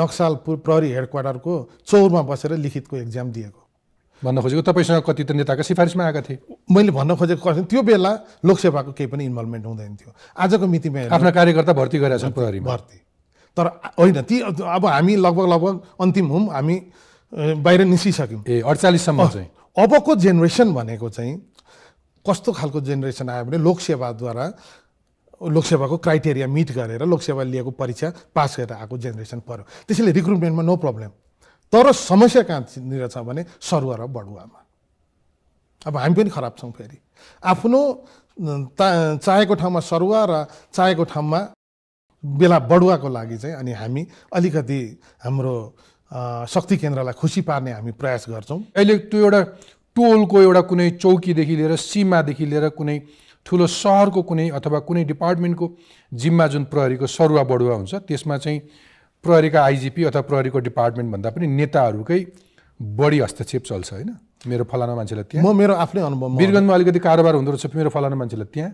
नक्सालपुर प्रहरी हेडक्वार्टरको चौरमा बसेर लिखितको एक्जाम दिएको भन्न खोजेको तपाईँसँग कति त नेताको सिफारिसमा आएका थिए मैले भन्न खोजेको त्यो बेला लोकसेवाको केही पनि इन्भल्भमेन्ट हुँदैन थियो आजको मितिमा आफ्ना कार्यकर्ता भर्ती गरेका छन् प्रहरी भर्ती तर होइन ती अब हामी लगभग अन्तिम हौँ हामी बाहिर निस्किसक्यौँ 48सम्म चाहिँ अबको जेनेरेसन भनेको चाहिँ कस्तो खालको जेनेरेसन आयो भने लोकसेवाद्वारा लोकसेवाको क्राइटेरिया मिट गरेर लोकसेवा लिएको परीक्षा पास गरेर आएको जेनेरेसन पर्यो त्यसैले रिक्रुटमेन्टमा नो प्रब्लम तर समस्या कहाँनिर छ भने सरुवा र बढुवामा अब हामी पनि खराब छौँ फेरि आफ्नो चाहेको ठाउँमा सरुवा र चाहेको ठाउँमा बेला बढुवाको लागि चाहिँ अनि हामी अलिकति हाम्रो शक्ति केन्द्रलाई खुसी पार्ने हामी प्रयास गर्छौँ अहिले त्यो एउटा टोलको एउटा कुनै चौकीदेखि लिएर सीमादेखि लिएर कुनै ठूलो शहर को कुनै अथवा कुनै डिपार्टमेंट को जिम्मा जुन प्रहरी को सरुवा बढुवा हुन्छ त्यसमा चाहिँ प्रहरी का आईजीपी अथवा प्रहरी को डिपार्टमेंट भन्दा पनि नेताहरुकै बढी हस्तक्षेप चल्छ हैन। मेरो फलाना मान्छेले त्यहाँ म मेरो आफ्नै अनुभव बिरगञ्जमा अलिकति कारोबार हुँदो रहेछ मेरो फलाना मान्छेले त्यहाँ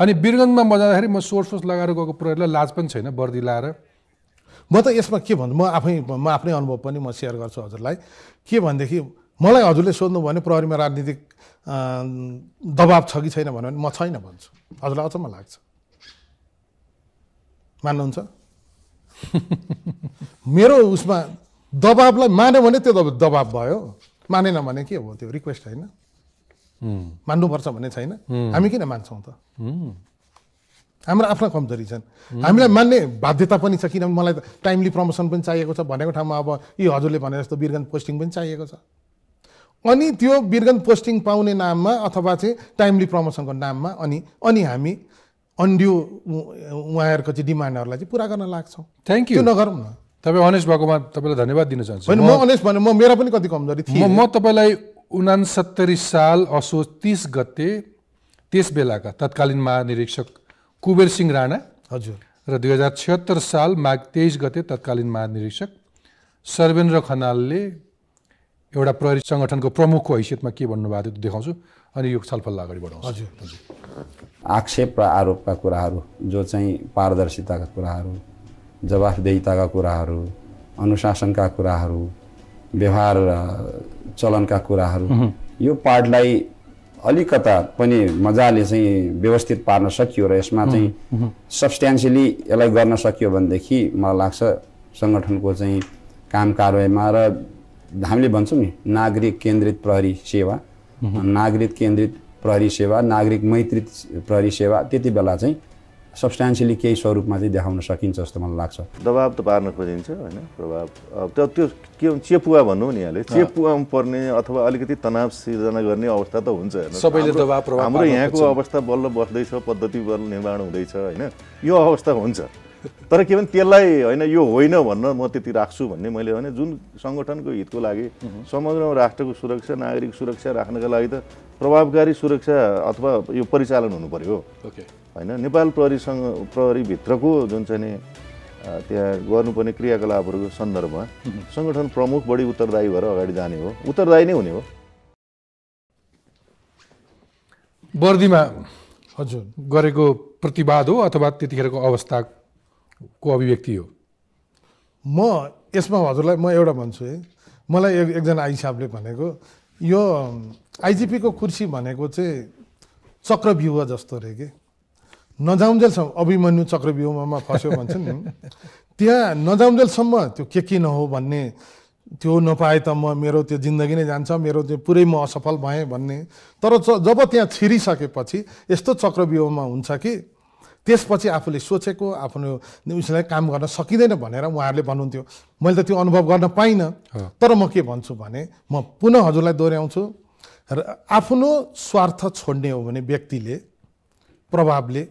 अनि बिरगञ्जमा म जाँदाखेरि म सोर्स लगाएर गएको प्रहरीलाई लाज पनि छैन वर्दी लाएर। म त यसमा के भन्नु म आफ्नै अनुभव पनि म शेयर गर्छु हजुरलाई के भन्देखि मलाई हजुरले सोध्नु भने प्रहरीमा राजनीतिक दबाब छ कि छैन भन्यो भने म छैन भन्छु हजुरलाई अचम्म लाग्छ मान्नुहुन्छ। मेरो उसमा दबाबलाई मान्यो भने त्यो दबाब भयो मानेन भने के हो त्यो रिक्वेस्ट हैन मान्नुपर्छ भन्ने छैन हामी किन मान्छौँ त हाम्रो आफ्ना कमजोरी छन् हामीलाई मान्ने बाध्यता पनि छ किनभने मलाई त टाइमली प्रमोसन पनि चाहिएको छ भनेको ठाउँमा अब यी हजुरले भने जस्तो बिरगञ्ज पोस्टिङ पनि चाहिएको छ अनि त्यो बिरगञ्ज पोस्टिङ पाउने नाममा अथवा चाहिँ टाइमली प्रमोसनको नाममा अनि अनि हामी अन्ड्यू उहाँहरूको चाहिँ डिमान्डहरूलाई चाहिँ पूरा गर्न लाग्छौँ। Thank you. त्यो नगरौँ न तपाईँ अनेस्ट भएकोमा तपाईँलाई धन्यवाद दिन चाहन्छु। होइन म अनेस्ट भने मेरा पनि कति कमजोरी थियो म तपाईँलाई 69 साल असोज 30 गते त्यस बेलाका तत्कालीन महानिरीक्षक कुबेर सिंह राणा हजुर र 2076 साल माघ 23 गते तत्कालीन महानिरीक्षक सर्वेन्द्र खनालले एउटा प्रहरी संगठनको प्रमुखको हैसियतमा के भन्नुभएको थियो देखाउँछु अनि यो छलफललाई अगाडि बढाउँछु। हजुर आक्षेप र आरोपका कुराहरू जो चाहिँ पारदर्शिताका कुराहरू जवाफदेहिताका कुराहरू अनुशासनका कुराहरू व्यवहार चलनका कुराहरू यो पार्टलाई अलिकता पनि मजाले चाहिँ व्यवस्थित पार्न सकियो र यसमा चाहिँ सब्स्ट्यान्सियली यसलाई गर्न सकियो भनेदेखि मलाई लाग्छ संगठनको चाहिँ काम कारवाहीमा र हामीले भन्छौँ नि नागरिक केन्द्रित प्रहरी सेवा नागरिक केन्द्रित प्रहरी सेवा नागरिक मैत्री प्रहरी सेवा त्यति बेला चाहिँ सब्स्ट्यान्सियली केही स्वरूपमा चाहिँ देखाउन सकिन्छ जस्तो मलाई लाग्छ। दबाब त पार्न खोजिन्छ होइन प्रभाव त्यो के हुन्छ चेपुवा भन्नु नि यहाँले चेपुवामा पर्ने अथवा अलिकति तनाव सिर्जना गर्ने अवस्था त हुन्छ सबैले दबाब प्रभाव हाम्रो यहाँको अवस्था बल्ल बस्दैछ पद्धति बल्ल निर्माण हुँदैछ होइन यो अवस्था हुन्छ तर के भने त्यसलाई होइन यो होइन भन्न म त्यति राख्छु भन्ने मैले भने जुन सङ्गठनको हितको लागि समग्र राष्ट्रको सुरक्षा नागरिक सुरक्षा राख्नका लागि त प्रभावकारी सुरक्षा अथवा यो परिचालन हुनु पर्यो होइन नेपाल प्रहरीभित्रको जुन चाहिँ नि त्यहाँ गर्नुपर्ने क्रियाकलापहरूको सन्दर्भमा सङ्गठन प्रमुख बढी उत्तरदायी भएर अगाडि जाने हो उत्तरदायी नै हुने हो। बर्दीमा हजुर गरेको प्रतिवाद हो अथवा त्यतिखेरको अवस्था को अभिव्यक्ति हो। म यसमा हजुरलाई म एउटा भन्छु है मलाई एकजना आइ साहबले भनेको यो आइजिपी को कुर्सी भनेको चाहिँ चक्रव्यूह जस्तो रे के नजाउन्जेलसम्म अभिमन्यु चक्रव्यूहमा फस्यो भन्छन् नि त्यहाँ नजाउन्जेलसम्म त्यो के नहो भन्ने त्यो नपाए त म मेरो त्यो जिन्दगी नै जान्छ मेरो त्यो पुरै म असफल भएँ भन्ने तर जब त्यहाँ छिरिसकेपछि यस्तो चक्रव्यूहमा हुन्छ कि त्यसपछि आफूले सोचेको आफ्नो उसलाई काम गर्न सकिँदैन भनेर उहाँहरूले भन्नुहुन्थ्यो मैले त त्यो अनुभव गर्न पाइनँ तर म के भन्छु भने म पुनः हजुरलाई दोहोऱ्याउँछु र आफ्नो स्वार्थ छोड्ने हो भने व्यक्तिले प्रभावले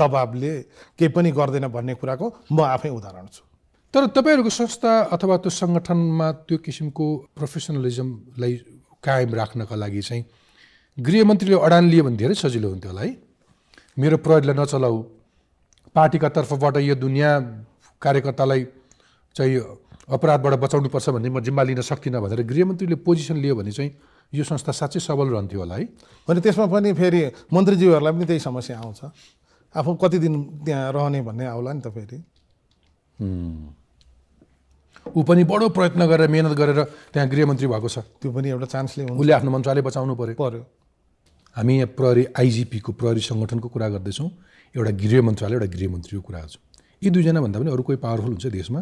दबाबले केही पनि गर्दैन भन्ने कुराको म आफै उदाहरण छु। तर तपाईँहरूको संस्था अथवा त्यो सङ्गठनमा त्यो किसिमको प्रोफेसनलिजमलाई कायम राख्नका लागि चाहिँ गृहमन्त्रीले अडान लिए भने धेरै सजिलो हुन्थ्यो होला है मेरो प्रहरीलाई नचलाऊ पार्टीका तर्फबाट यो दुनियाँ कार्यकर्तालाई चाहिँ अपराधबाट बचाउनुपर्छ भन्ने म जिम्मा लिन सक्दिनँ भनेर गृहमन्त्रीले पोजिसन लियो भने चाहिँ यो संस्था साँच्चै सबल रहन्थ्यो होला है। अनि त्यसमा पनि फेरि मन्त्रीज्यूहरूलाई पनि त्यही समस्या आउँछ आफू कति दिन त्यहाँ रहने भन्ने आउला नि त फेरि ऊ पनि बडो प्रयत्न गरेर मेहनत गरेर त्यहाँ गृहमन्त्री भएको छ त्यो पनि एउटा चान्सले उसले आफ्नो मञ्चले बचाउनु पर्यो। हामी यहाँ प्रहरी आइजिपी को प्रहरी संगठनको कुरा गर्दैछौँ एउटा गृह मन्त्रालय एउटा गृहमन्त्रीको कुरा गर्छौँ यी दुईजना भन्दा पनि अरू कोही पावरफुल हुन्छ देशमा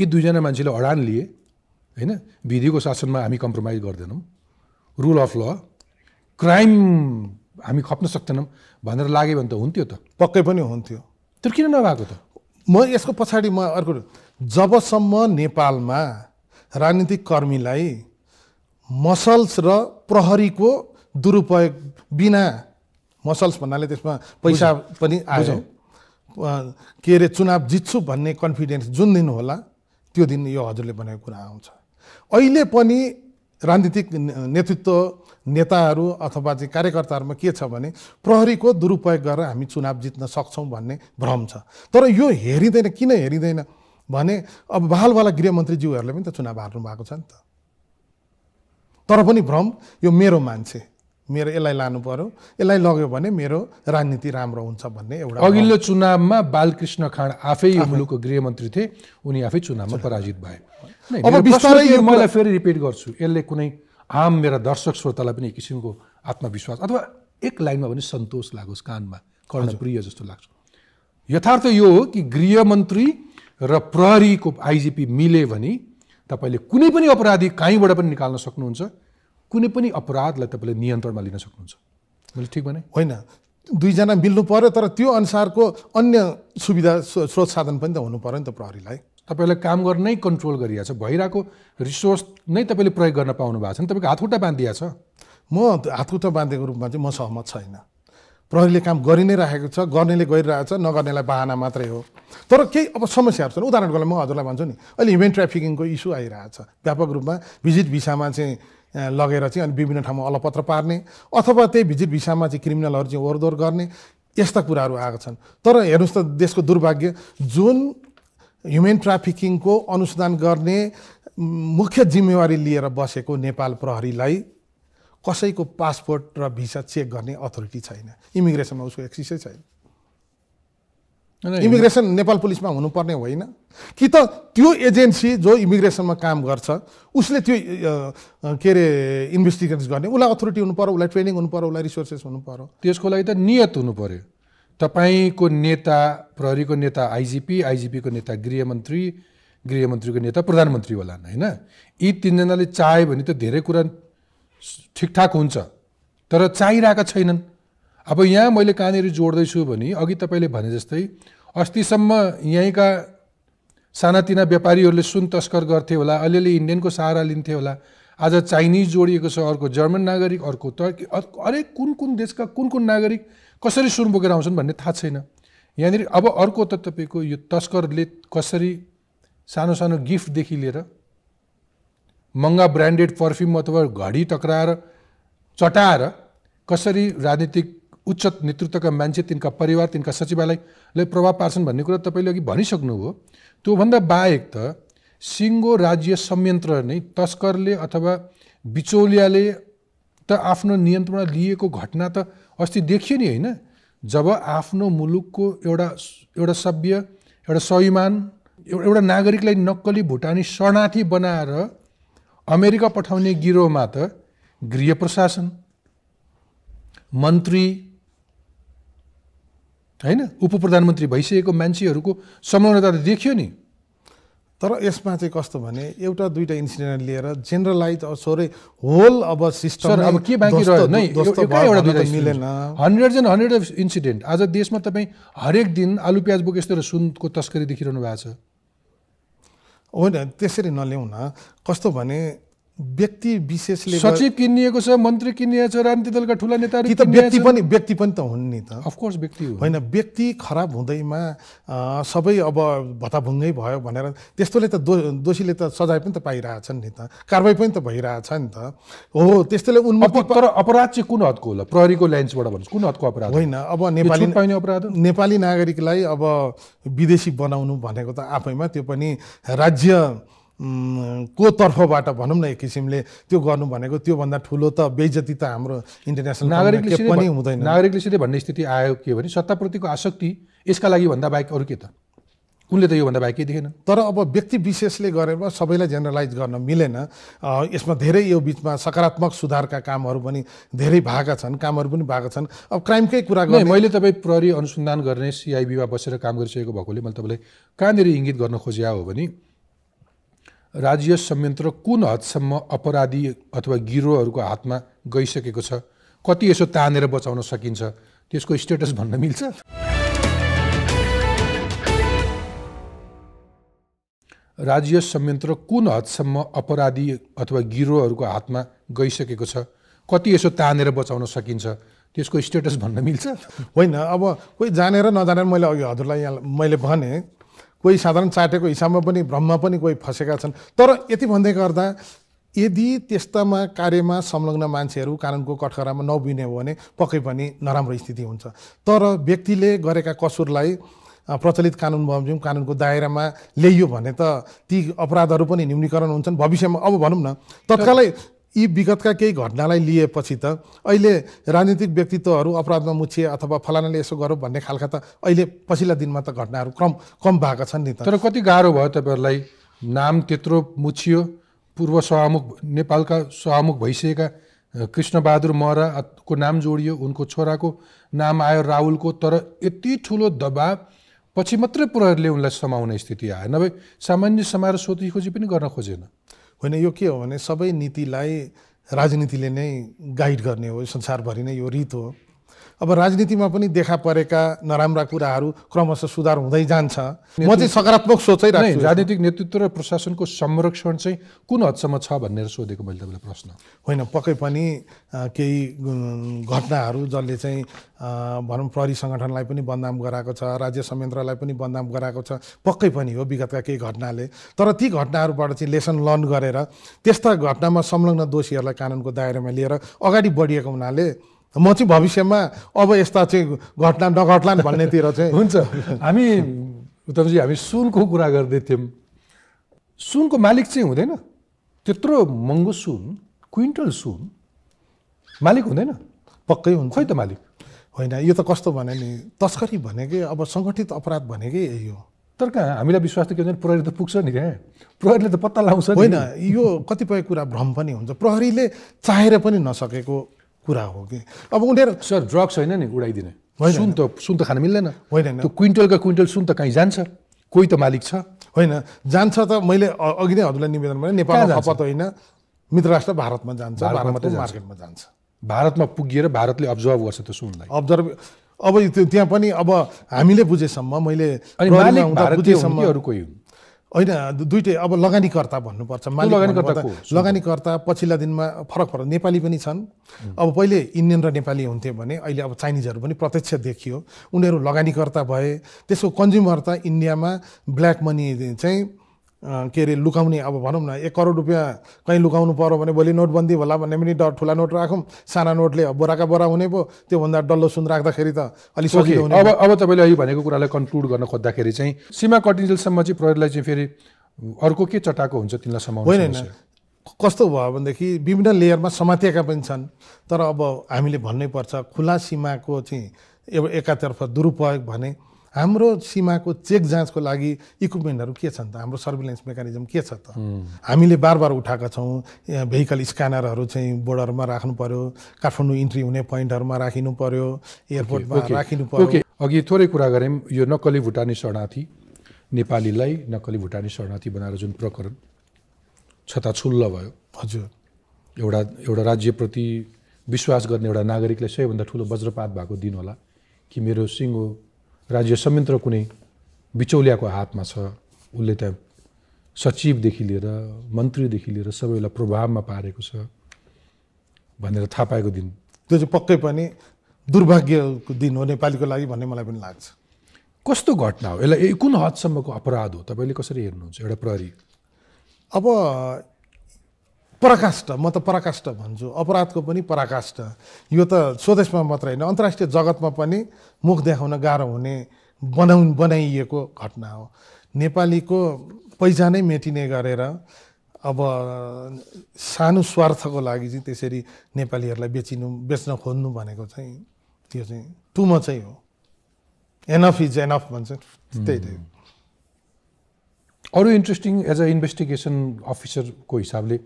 यी दुईजना मान्छेले अडान लिए होइन विधिको शासनमा हामी कम्प्रोमाइज गर्दैनौँ रुल अफ ल क्राइम हामी खप्न सक्दैनौँ भनेर लाग्यो भने त हुन्थ्यो त पक्कै पनि हुन्थ्यो तर किन नभएको त। म यसको पछाडि म अर्को जबसम्म नेपालमा राजनीतिक कर्मीलाई मसल्स र प्रहरीको दुरुपयोग बिना मसल्स भन्नाले त्यसमा पैसा पनि आयो के अरे चुनाव जित्छु भन्ने कन्फिडेन्स जुन दिन होला त्यो दिन यो हजुरले भनेको कुरा आउँछ। अहिले पनि राजनीतिक नेतृत्व नेताहरू अथवा कार्यकर्ताहरूमा के छ भने प्रहरीको दुरुपयोग गरेर हामी चुनाव जित्न सक्छौं भन्ने भ्रम छ। तर यो हेरिदैन, किन हेरिदैन भने अब बहालवाला गृहमन्त्रीज्यूहरूले पनि त चुनाव हार्नु भएको छ नि त। तर पनि भ्रम यो मेरो मान्छे, मेरो यसलाई लानु पर्यो, यसलाई लग्यो भने मेरो राजनीति राम्रो हुन्छ भन्ने एउटा। अघिल्लो चुनावमा बालकृष्ण खाड आफै यो मुलुकको गृहमन्त्री थिए, उनी आफै चुनावमा पराजित भए। अब बिस्तारै यो मलाई फेरि रिपिट गर्छु, यसले कुनै आम मेरा दर्शक श्रोतालाई पनि एक किसिमको आत्मविश्वास अथवा एक लाइनमा भने सन्तोष लागोस्, कानमा कर्णप्रिय जस्तो लाग्छ। यथार्थ यो हो कि गृहमन्त्री र प्रहरीको आइजिपी मिले भने तपाईले कुनै पनि अपराधी कहीँबाट पनि निकाल्न सक्नुहुन्छ, कुनै पनि अपराधलाई तपाईले नियन्त्रणमा लिन सक्नुहुन्छ। मैले ठीक भने? होइन, दुईजना मिल्नु पर्यो, तर त्यो अनुसारको अन्य सुविधा स्रोत साधन पनि त हुनु पर्यो नि त। प्रहरीलाई तपाईले काम गर्न नै कन्ट्रोल गरिरहेछ, भइरहेको रिसोर्स नै तपाईले प्रयोग गर्न पाउनु भएको छैन, तपाईको हातखुट्टा बाँधिएको छ। म हातखुट्टा बाँधेको रूपमा चाहिँ म सहमत छैन। प्रहरीले काम गरि नै राखेको छ, गर्नेले गरिरहेको छ, नगर्नेलाई बहाना मात्रै हो। तर केही अब समस्याहरू छन्। उदाहरणको लागि म हजुरलाई भन्छु नि, अहिले ह्युमन ट्राफिकिङको इस्यु आइरहेछ व्यापक रूपमा। भिजिट भिसामा चाहिँ लगेर चाहिँ अनि विभिन्न ठाउँमा अलपत्र पार्ने अथवा त्यही भिजिट भिसामा चाहिँ क्रिमिनलहरू चाहिँ ओहोरदोहोर गर्ने, यस्ता कुराहरू आएका छन्। तर हेर्नुहोस् त, देशको दुर्भाग्य, जुन ह्युमन ट्राफिकिङको अनुसन्धान गर्ने मुख्य जिम्मेवारी लिएर बसेको नेपाल प्रहरीलाई कसैको पासपोर्ट र भिसा चेक गर्ने अथोरिटी छैन। इमिग्रेसनमा उसको एक्सेसै छैन। इमिग्रेसन नेपाल पुलिसमा हुनुपर्ने होइन कि त त्यो एजेन्सी जो इमिग्रेसनमा काम गर्छ उसले त्यो के अरे इन्भेस्टिगेसन गर्ने उसलाई अथोरिटी हुनु पर्यो, उसलाई ट्रेनिङ हुनु पर्यो, उसलाई रिसोर्सेस हुनु पर्यो। त्यसको लागि त नियत हुनु पर्यो। तपाईँको नेता प्रहरीको नेता आइजिपी, आइजिपीको नेता गृहमन्त्री, गृहमन्त्रीको नेता प्रधानमन्त्री होला होइन। यी तीनजनाले चाह्यो भने त धेरै कुरा ठीक ठाक हुन्छ, तर चाहिरहेका छैनन्। अब यहाँ मैले कहाँनिर जोड्दैछु भने अघि तपाईँले भने जस्तै अस्तिसम्म यहीँका सानातिना व्यापारीहरूले सुन तस्कर गर्थे होला, अलिअलि इन्डियनको सहारा लिन्थे होला, आज चाइनिज जोडिएको छ, अर्को जर्मन नागरिक, अर्को टर्की, अर्को अरे कुन कुन देशका कुन कुन नागरिक कसरी सुन बोकेर आउँछन् भन्ने थाहा छैन यहाँनिर। अब अर्को त तपाईँको यो तस्करले कसरी सानो सानो गिफ्टदेखि लिएर महँगा ब्रान्डेड पर्फ्युम अथवा घडी टक्राएर चटाएर कसरी राजनीतिक उच्च नेतृत्वका मान्छे, तिनका परिवार, तिनका सचिवालयले प्रभाव पार्छन् भन्ने कुरा तपाईँले अघि भनिसक्नुभयो। त्योभन्दा बाहेक त सिङ्गो राज्य संयन्त्र नै तस्करले अथवा बिचौलियाले त आफ्नो नियन्त्रणमा लिएको घटना त अस्ति देखियो नि होइन। जब आफ्नो मुलुकको एउटा सभ्य, एउटा स्वाभिमान, एउटा नागरिकलाई नक्कली भुटानी शरणार्थी बनाएर अमेरिका पठाउने गिरोहमा त गृह प्रशासन, मन्त्री हैन, उप प्रधानमन्त्री भइसकेको मान्छेहरूको समानता त देखियो नि। तर यसमा चाहिँ कस्तो भने एउटा दुईटा इन्सिडेन्ट लिएर जेनरलाइज असोरै होल अब सिस्टम अब के बाँकी रह्यो नै, एउटा दुईटा मिलेन। Hundred and hundred of incident आज देशमा तपाईँ हरेक दिन आलु प्याज बोक यस्तो र सुनको तस्करी देखिरहनु भएको छ। होइन, त्यसरी नल्याउन कस्तो भने व्यक्ति विशेषले सचिव किनिएको छ, मन्त्री किनिएको छ, राजनीतिक दलका ठुला नेताहरू कि त व्यक्ति पनि त हुन् नि त। अफकोर्स व्यक्ति हो होइन, व्यक्ति खराब हुँदैमा सबै अब भत्ताभुङ्गै भयो भनेर त्यस्तोले त दोषीले त सजाय पनि त पाइरहेछन् नि त, कारवाही पनि त भइरहेछ नि त। हो त्यस्तोले उन्मुख। तर अपराध चाहिँ कुन हदको होला प्रहरीको लाइन्सबाट भन्नु, कुन हदको अपराध होइन? अब नेपाली नागरिकलाई अब विदेशी बनाउनु भनेको त आफैमा त्यो पनि राज्य को तर्फबाट भनौँ न एक किसिमले त्यो गर्नु भनेको त्योभन्दा ठुलो त बेइज्जती त हाम्रो इन्टरनेसनल नागरिकले पनि हुँदैन। नागरिकले सिधै भन्ने स्थिति आयो के भने सत्ताप्रतिको आसक्ति, यसका लागि भन्दा बाहेक अरू के त? उनले त योभन्दा बाहेक केही देखेन। तर अब व्यक्ति विशेषले गरेर सबैलाई जेनरलाइज गर्न मिलेन। यसमा धेरै यो बिचमा सकारात्मक सुधारका कामहरू पनि धेरै भएका छन्, अब क्राइमकै कुरा गर्ने मैले तपाईँ प्रहरी अनुसन्धान गर्ने सिआइबीमा बसेर काम गरिसकेको भएकोले मैले तपाईँलाई कहाँनिर इङ्गित गर्न खोजेको हो भने राज्य संयन्त्र कुन हदसम्म अपराधी अथवा गिरोहहरूको हातमा गइसकेको छ, कति यसो तानेर बचाउन सकिन्छ, त्यसको स्टेटस भन्न मिल्छ। राज्य संयन्त्र कुन हदसम्म अपराधी अथवा गिरोहहरूको हातमा गइसकेको छ, कति यसो तानेर बचाउन सकिन्छ, त्यसको स्टेटस भन्न मिल्छ। होइन, अब कोही जानेर नजानेर मैले अघि हजुरलाई यहाँ मैले भने कोही साधारण चार्टेको हिसाबमा पनि भ्रममा पनि कोही फँसेका छन्। तर यति भन्दै गर्दा यदि त्यस्तामा कार्यमा संलग्न मान्छेहरू कानुनको कठघरामा नबिने हो भने पक्कै पनि नराम्रो स्थिति हुन्छ। तर व्यक्तिले गरेका कसुरलाई प्रचलित कानुन बमोजिम कानुनको दायरामा ल्याइयो भने त ती अपराधहरू पनि न्यूनीकरण हुन्छन् भविष्यमा। अब भनौँ न तत्कालै यी विगतका केही घटनालाई लिएपछि त अहिले राजनीतिक व्यक्तित्वहरू अपराधमा मुछिए अथवा फलानाले यसो गर्यो भन्ने खालका त अहिले पछिल्ला दिनमा त घटनाहरू कम भएका छन् नि त। तर कति गाह्रो भयो तपाईहरुलाई, नाम त्यत्रो मुछियो, पूर्व सभामुख नेपालका सभामुख भइसकेका कृष्ण बहादुर महराको नाम जोडियो, उनको छोराको नाम आयो राहुलको, तर यति ठुलो दबाब पछि मात्रै पुरहरूले उनलाई समाउने स्थिति आयो, नभए सामान्य समारोह सोची खोजी पनि गर्न खोजेन। होइन, यो के हो भने सबै नीतिलाई राजनीतिले नै गाइड गर्ने हो, संसारभरि नै यो रीत हो। अब राजनीतिमा पनि देखा परेका नराम्रा कुराहरू क्रमशः सुधार हुँदै जान्छ। म चाहिँ सकारात्मक सोचै राख्छु। राजनीतिक नेतृत्व र प्रशासनको संरक्षण चाहिँ कुन हदसम्म छ भनेर सोधेको मैले तपाईँलाई प्रश्न। होइन, पक्कै पनि केही घटनाहरू जसले चाहिँ भनौँ प्रहरी सङ्गठनलाई पनि बदनाम गराएको छ, राज्य संयन्त्रलाई पनि बदनाम गराएको छ, पक्कै पनि हो विगतका केही घटनाले। तर ती घटनाहरूबाट चाहिँ लेसन लर्न गरेर त्यस्ता घटनामा संलग्न दोषीहरूलाई कानुनको दायरामा लिएर अगाडि बढिएको हुनाले म चाहिँ भविष्यमा अब यस्ता चाहिँ घटना नघट्लान् भन्नेतिर चाहिँ हुन्छ। हामी उत्तमजी हामी सुनको कुरा गर्दै थियौँ, सुनको मालिक चाहिँ हुँदैन, त्यत्रो महँगो सुन क्विन्टल सुन मालिक हुँदैन, पक्कै हुन्छ। खै त मालिक होइन, यो त कस्तो भने नि तस्करी भनेकै अब सङ्गठित अपराध भनेकै यही हो। तर कहाँ हामीलाई विश्वास त के हुन्छ, प्रहरी त पुग्छ नि, क्या प्रहरीले त पत्ता लगाउँछ। होइन, यो कतिपय कुरा भ्रम पनि हुन्छ, प्रहरीले चाहेर पनि नसकेको कुरा हो कि अब उनीहरू सर ड्रग्स होइन नि उडाइदिने, सुन त खान मिल्दैन। होइन, त्यो क्विन्टलका क्विन्टल सुन त कहीँ जान्छ, कोही त मालिक छ। होइन, जान्छ त मैले अघि नै हजुरलाई निवेदन भने नेपालमा खपत होइन, मित्र राष्ट्र भारतमा जान्छ, भारतको मार्केटमा जान्छ, भारतमा पुगिएर भारतले अब्जर्भ गर्छ त्यो सुनलाई। अब्जर्भ अब त्यहाँ पनि अब हामीले बुझेसम्म मैले बुझेसम्महरू कोही हुन् होइन दुइटै। अब लगानीकर्ता भन्नुपर्छ, लगानीकर्ता पछिल्ला दिनमा फरक नेपाली पनि छन्। अब पहिले इन्डियन र नेपाली हुन्थ्यो भने अहिले अब चाइनिजहरू पनि प्रत्यक्ष देखियो, उनीहरू लगानीकर्ता भए। त्यसको कन्ज्युमर त इन्डियामा ब्ल्याक मनी चाहिँ के अरे लुकाउने, अब भनौँ न 1 करोड रुपियाँ कहीँ लुकाउनु पऱ्यो भने भोलि नोटबन्दी होला भन्ने पनि डर, ठुला नोट राखौँ साना नोटले बोराका बोरा हुने पो, त्योभन्दा डल्लो सुन राख्दाखेरि त अलिक सजिलो हुने। अब तपाईँले अहिले भनेको कुरालाई कन्क्लुड गर्न खोज्दाखेरि चाहिँ सीमा कटिन्जेलसम्म चाहिँ प्रहरीलाई चाहिँ फेरि अर्को के चटाको हुन्छ तिनलाई समाउनु? होइन, कस्तो भयो भनेदेखि विभिन्न लेयरमा समातिएका पनि छन्, तर अब हामीले भन्नैपर्छ खुला सीमाको चाहिँ एकातर्फ दुरुपयोग भने हाम्रो सीमाको चेक जाँचको लागि इक्विपमेन्टहरू के छन् त, हाम्रो सर्भिलेन्स मेकानिजम के छ त? हामीले बार बार उठाएका छौँ, भेहिकल स्क्यानरहरू चाहिँ बोर्डरमा राख्नु पर्यो, काठमाडौँ इन्ट्री हुने पोइन्टहरूमा राखिनु पर्यो, एयरपोर्टमा राखिनु पर्यो। अघि थोरै कुरा गऱ्यौँ यो नक्कली भुटानी शरणार्थी, नेपालीलाई नक्कली भुटानी शरणार्थी बनाएर जुन प्रकरण छताछुल्ल भयो। हजुर, एउटा राज्यप्रति विश्वास गर्ने एउटा नागरिकलाई सबैभन्दा ठुलो वज्रपात भएको दिन होला कि मेरो सिङ्गो राज्य संयन्त्र कुनै बिचौलियाको हातमा छ, उसले त्यहाँ सचिवदेखि लिएर मन्त्रीदेखि लिएर सबैलाई प्रभावमा पारेको छ भनेर थाहा पाएको दिन, त्यो चाहिँ पक्कै पनि दुर्भाग्यको दिन हो नेपालीको लागि भन्ने मलाई पनि लाग्छ। कस्तो घटना हो, यसलाई कुन हदसम्मको अपराध हो, तपाईँले कसरी हेर्नुहुन्छ एउटा प्रहरी? अब पराकाष्ठ, म त पराकाष्ठ भन्छु, अपराधको पनि पराकाष्ठ। यो त स्वदेशमा मात्र होइन अन्तर्राष्ट्रिय जगतमा पनि मुख देखाउन गाह्रो हुने बनाइएको घटना हो। नेपालीको पहिचानै मेटिने गरेर अब सानो स्वार्थको लागि चाहिँ त्यसरी नेपालीहरूलाई बेच्न खोज्नु भनेको चाहिँ त्यो चाहिँ टु मचै हो। एनफ इज एनफ भन्छ, त्यही त्यही। अरू इन्ट्रेस्टिङ एज अ इन्भेस्टिगेसन अफिसरको हिसाबले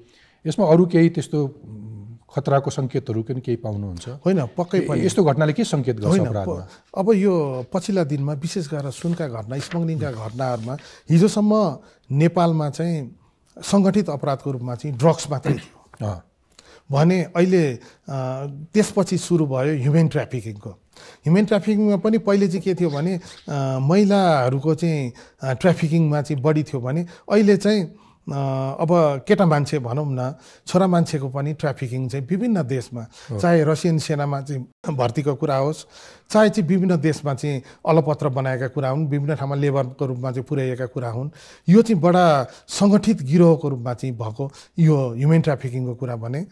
यसमा अरू केही त्यस्तो खतराको सङ्केतहरू पनि केही पाउनुहुन्छ? होइन, पक्कै पनि यस्तो घटनाले के सङ्केत गर्छ अपराधमा? अब यो पछिल्ला दिनमा विशेष गरेर सुनका घटना, स्मग्लिङका घटनाहरूमा हिजोसम्म नेपालमा चाहिँ सङ्गठित अपराधको रूपमा चाहिँ ड्रग्स मात्रै थियो भने अहिले त्यसपछि सुरु भयो ह्युमेन ट्राफिकिङको। ह्युमेन ट्राफिकिङमा पनि पहिले चाहिँ के थियो भने महिलाहरूको चाहिँ ट्राफिकिङमा चाहिँ बढी थियो भने अहिले चाहिँ अब केटा मान्छे भनौं न छोरा मान्छेको पनि ट्राफिकिङ चाहिँ विभिन्न देशमा चाहे रसियन सेनामा चाहिँ भर्तीको कुरा होस् चाहे चाहिँ विभिन्न देशमा चाहिँ अलपत्र बनाएका कुरा हुन् विभिन्न ठाउँमा लेबरको रूपमा चाहिँ पुर्याएका कुरा हुन् यो चाहिँ बडा संगठित गिरोहको रूपमा चाहिँ भएको यो ह्युमन ट्राफिकिङको कुरा भने